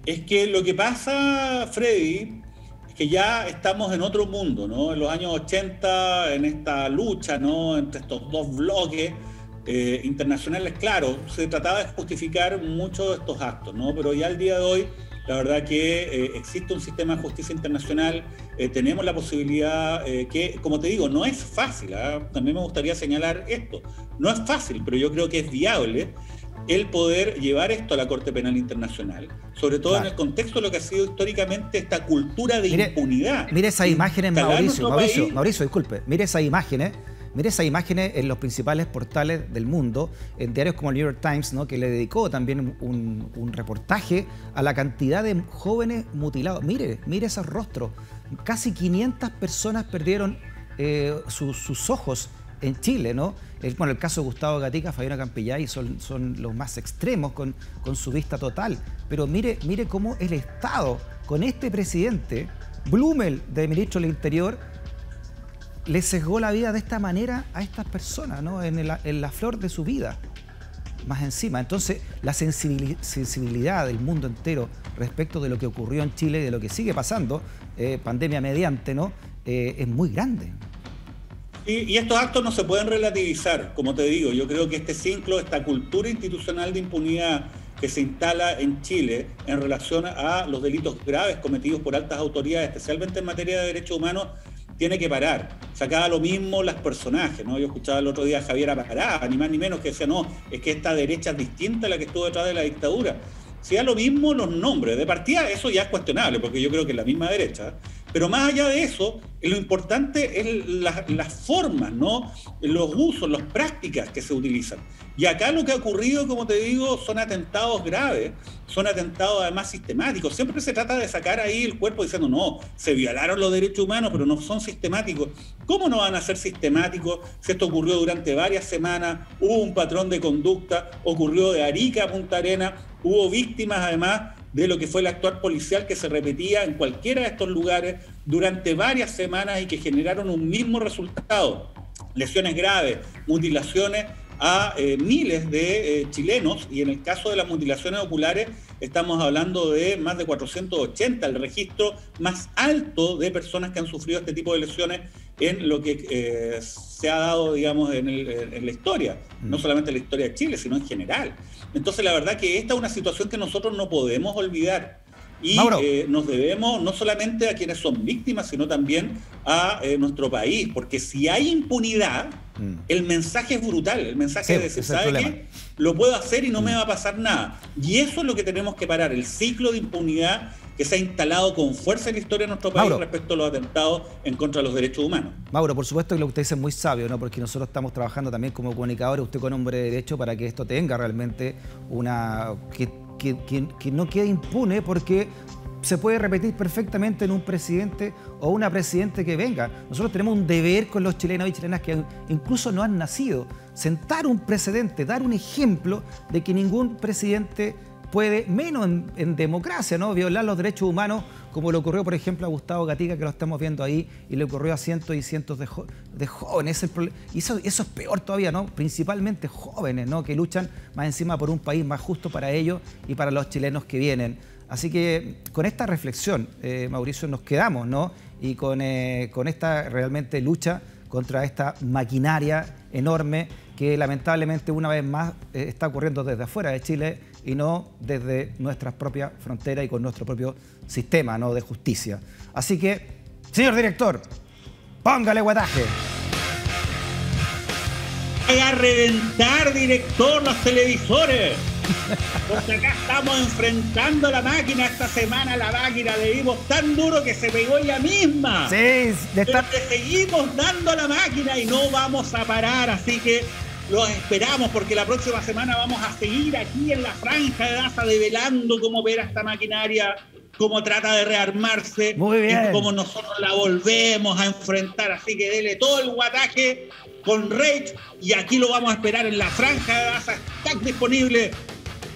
Es que lo que pasa, Freddy, es que ya estamos en otro mundo, ¿no? En los años 80, en esta lucha, ¿no?, entre estos dos bloques, internacionales, claro, se trataba de justificar muchos de estos actos, ¿no? Pero ya al día de hoy, la verdad que existe un sistema de justicia internacional, tenemos la posibilidad que, como te digo, no es fácil, ¿eh? También me gustaría señalar esto, no es fácil, pero yo creo que es viable el poder llevar esto a la Corte Penal Internacional, sobre todo claro, en el contexto de lo que ha sido históricamente esta cultura de impunidad. Mire esas imágenes, Mauricio, disculpe, mire esas imágenes. Mire esas imágenes en los principales portales del mundo, en diarios como el New York Times, ¿no? Que le dedicó también un reportaje a la cantidad de jóvenes mutilados. Mire, mire esos rostros. Casi 500 personas perdieron sus ojos en Chile, ¿no? Bueno, el caso de Gustavo Gatica, Fabiana Campillay son los más extremos con su vista total. Pero mire cómo el Estado, con este presidente, Blumel, de ministro del Interior, le sesgó la vida de esta manera a estas personas, ¿no? En la flor de su vida, más encima. Entonces, la sensibilidad del mundo entero respecto de lo que ocurrió en Chile y de lo que sigue pasando, pandemia mediante, ¿no? Es muy grande. Y estos actos no se pueden relativizar, como te digo. Yo creo que este ciclo, esta cultura institucional de impunidad que se instala en Chile en relación a los delitos graves cometidos por altas autoridades, especialmente en materia de derechos humanos, tiene que parar. Sacaba lo mismo las personajes, ¿no? Yo escuchaba el otro día a Javier Apará, ni más ni menos, que decía, no, es que esta derecha es distinta a la que estuvo detrás de la dictadura. Si da lo mismo los nombres, de partida eso ya es cuestionable, porque yo creo que es la misma derecha. Pero más allá de eso, lo importante es las formas, ¿no? Los usos, las prácticas que se utilizan. Y acá lo que ha ocurrido, como te digo, son atentados graves, son atentados además sistemáticos. Siempre se trata de sacar ahí el cuerpo diciendo, no, se violaron los derechos humanos, pero no son sistemáticos. ¿Cómo no van a ser sistemáticos si esto ocurrió durante varias semanas? Hubo un patrón de conducta, ocurrió de Arica a Punta Arenas, hubo víctimas además de lo que fue el actuar policial que se repetía en cualquiera de estos lugares durante varias semanas y que generaron un mismo resultado, lesiones graves, mutilaciones a miles de chilenos, y en el caso de las mutilaciones oculares estamos hablando de más de 480, el registro más alto de personas que han sufrido este tipo de lesiones en lo que se ha dado, digamos, en la historia, no solamente en la historia de Chile, sino en general. Entonces, la verdad que esta es una situación que nosotros no podemos olvidar y nos debemos no solamente a quienes son víctimas, sino también a nuestro país, porque si hay impunidad, el mensaje es brutal, el mensaje es decir, ¿sabe qué? Lo puedo hacer y no me va a pasar nada. Y eso es lo que tenemos que parar, el ciclo de impunidad que se ha instalado con fuerza en la historia de nuestro país, Mauro, respecto a los atentados en contra de los derechos humanos. Mauro, por supuesto que lo que usted dice es muy sabio, ¿no? Porque nosotros estamos trabajando también como comunicadores, usted con hombre de derecho, para que esto tenga realmente una... que no quede impune, porque se puede repetir perfectamente en un presidente o una presidente que venga. Nosotros tenemos un deber con los chilenos y chilenas que incluso no han nacido, sentar un precedente, dar un ejemplo de que ningún presidente puede, menos en democracia, ¿no?, violar los derechos humanos, como le ocurrió, por ejemplo, a Gustavo Gatica, que lo estamos viendo ahí, y le ocurrió a cientos y cientos de jóvenes. Y eso es peor todavía, ¿no? Principalmente jóvenes, ¿no?, que luchan más encima por un país más justo para ellos y para los chilenos que vienen. Así que con esta reflexión, Mauricio, nos quedamos, ¿no? Y con esta realmente lucha contra esta maquinaria enorme que lamentablemente una vez más está ocurriendo desde afuera de Chile y no desde nuestras propias fronteras y con nuestro propio sistema, ¿no?, de justicia. Así que, señor director, póngale guataje. Voy a reventar, director, los televisores. Porque acá estamos enfrentando la máquina. Esta semana la máquina le dimos tan duro que se pegó ella misma. Sí, le seguimos dando a la máquina y no vamos a parar. Así que los esperamos, porque la próxima semana vamos a seguir aquí en La Franja de Daza develando cómo opera esta maquinaria, cómo trata de rearmarse y cómo nosotros la volvemos a enfrentar. Así que dele todo el guataje con Rage y aquí lo vamos a esperar en La Franja de Daza. Está disponible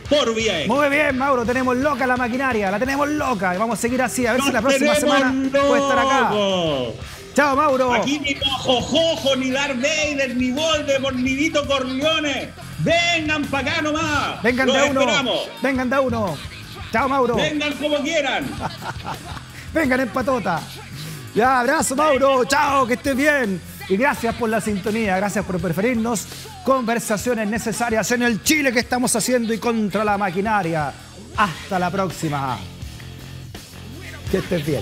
por Vía X. Muy bien, Mauro, tenemos loca la maquinaria, la tenemos loca y vamos a seguir así, a ver si la próxima semana puede estar acá. Chao, Mauro. Aquí ni Mojo Jojo, ni Darth Vader, ni Voldemort, ni Vito Corleone. Vengan para acá nomás. Vengan de uno. Esperamos. Vengan de uno. Chao, Mauro. Vengan como quieran. Vengan en patota. Ya, abrazo, Mauro. Chao, que estés bien. Y gracias por la sintonía, gracias por preferirnos. conversaciones necesarias en el Chile que estamos haciendo y contra la maquinaria. Hasta la próxima. Que estés bien.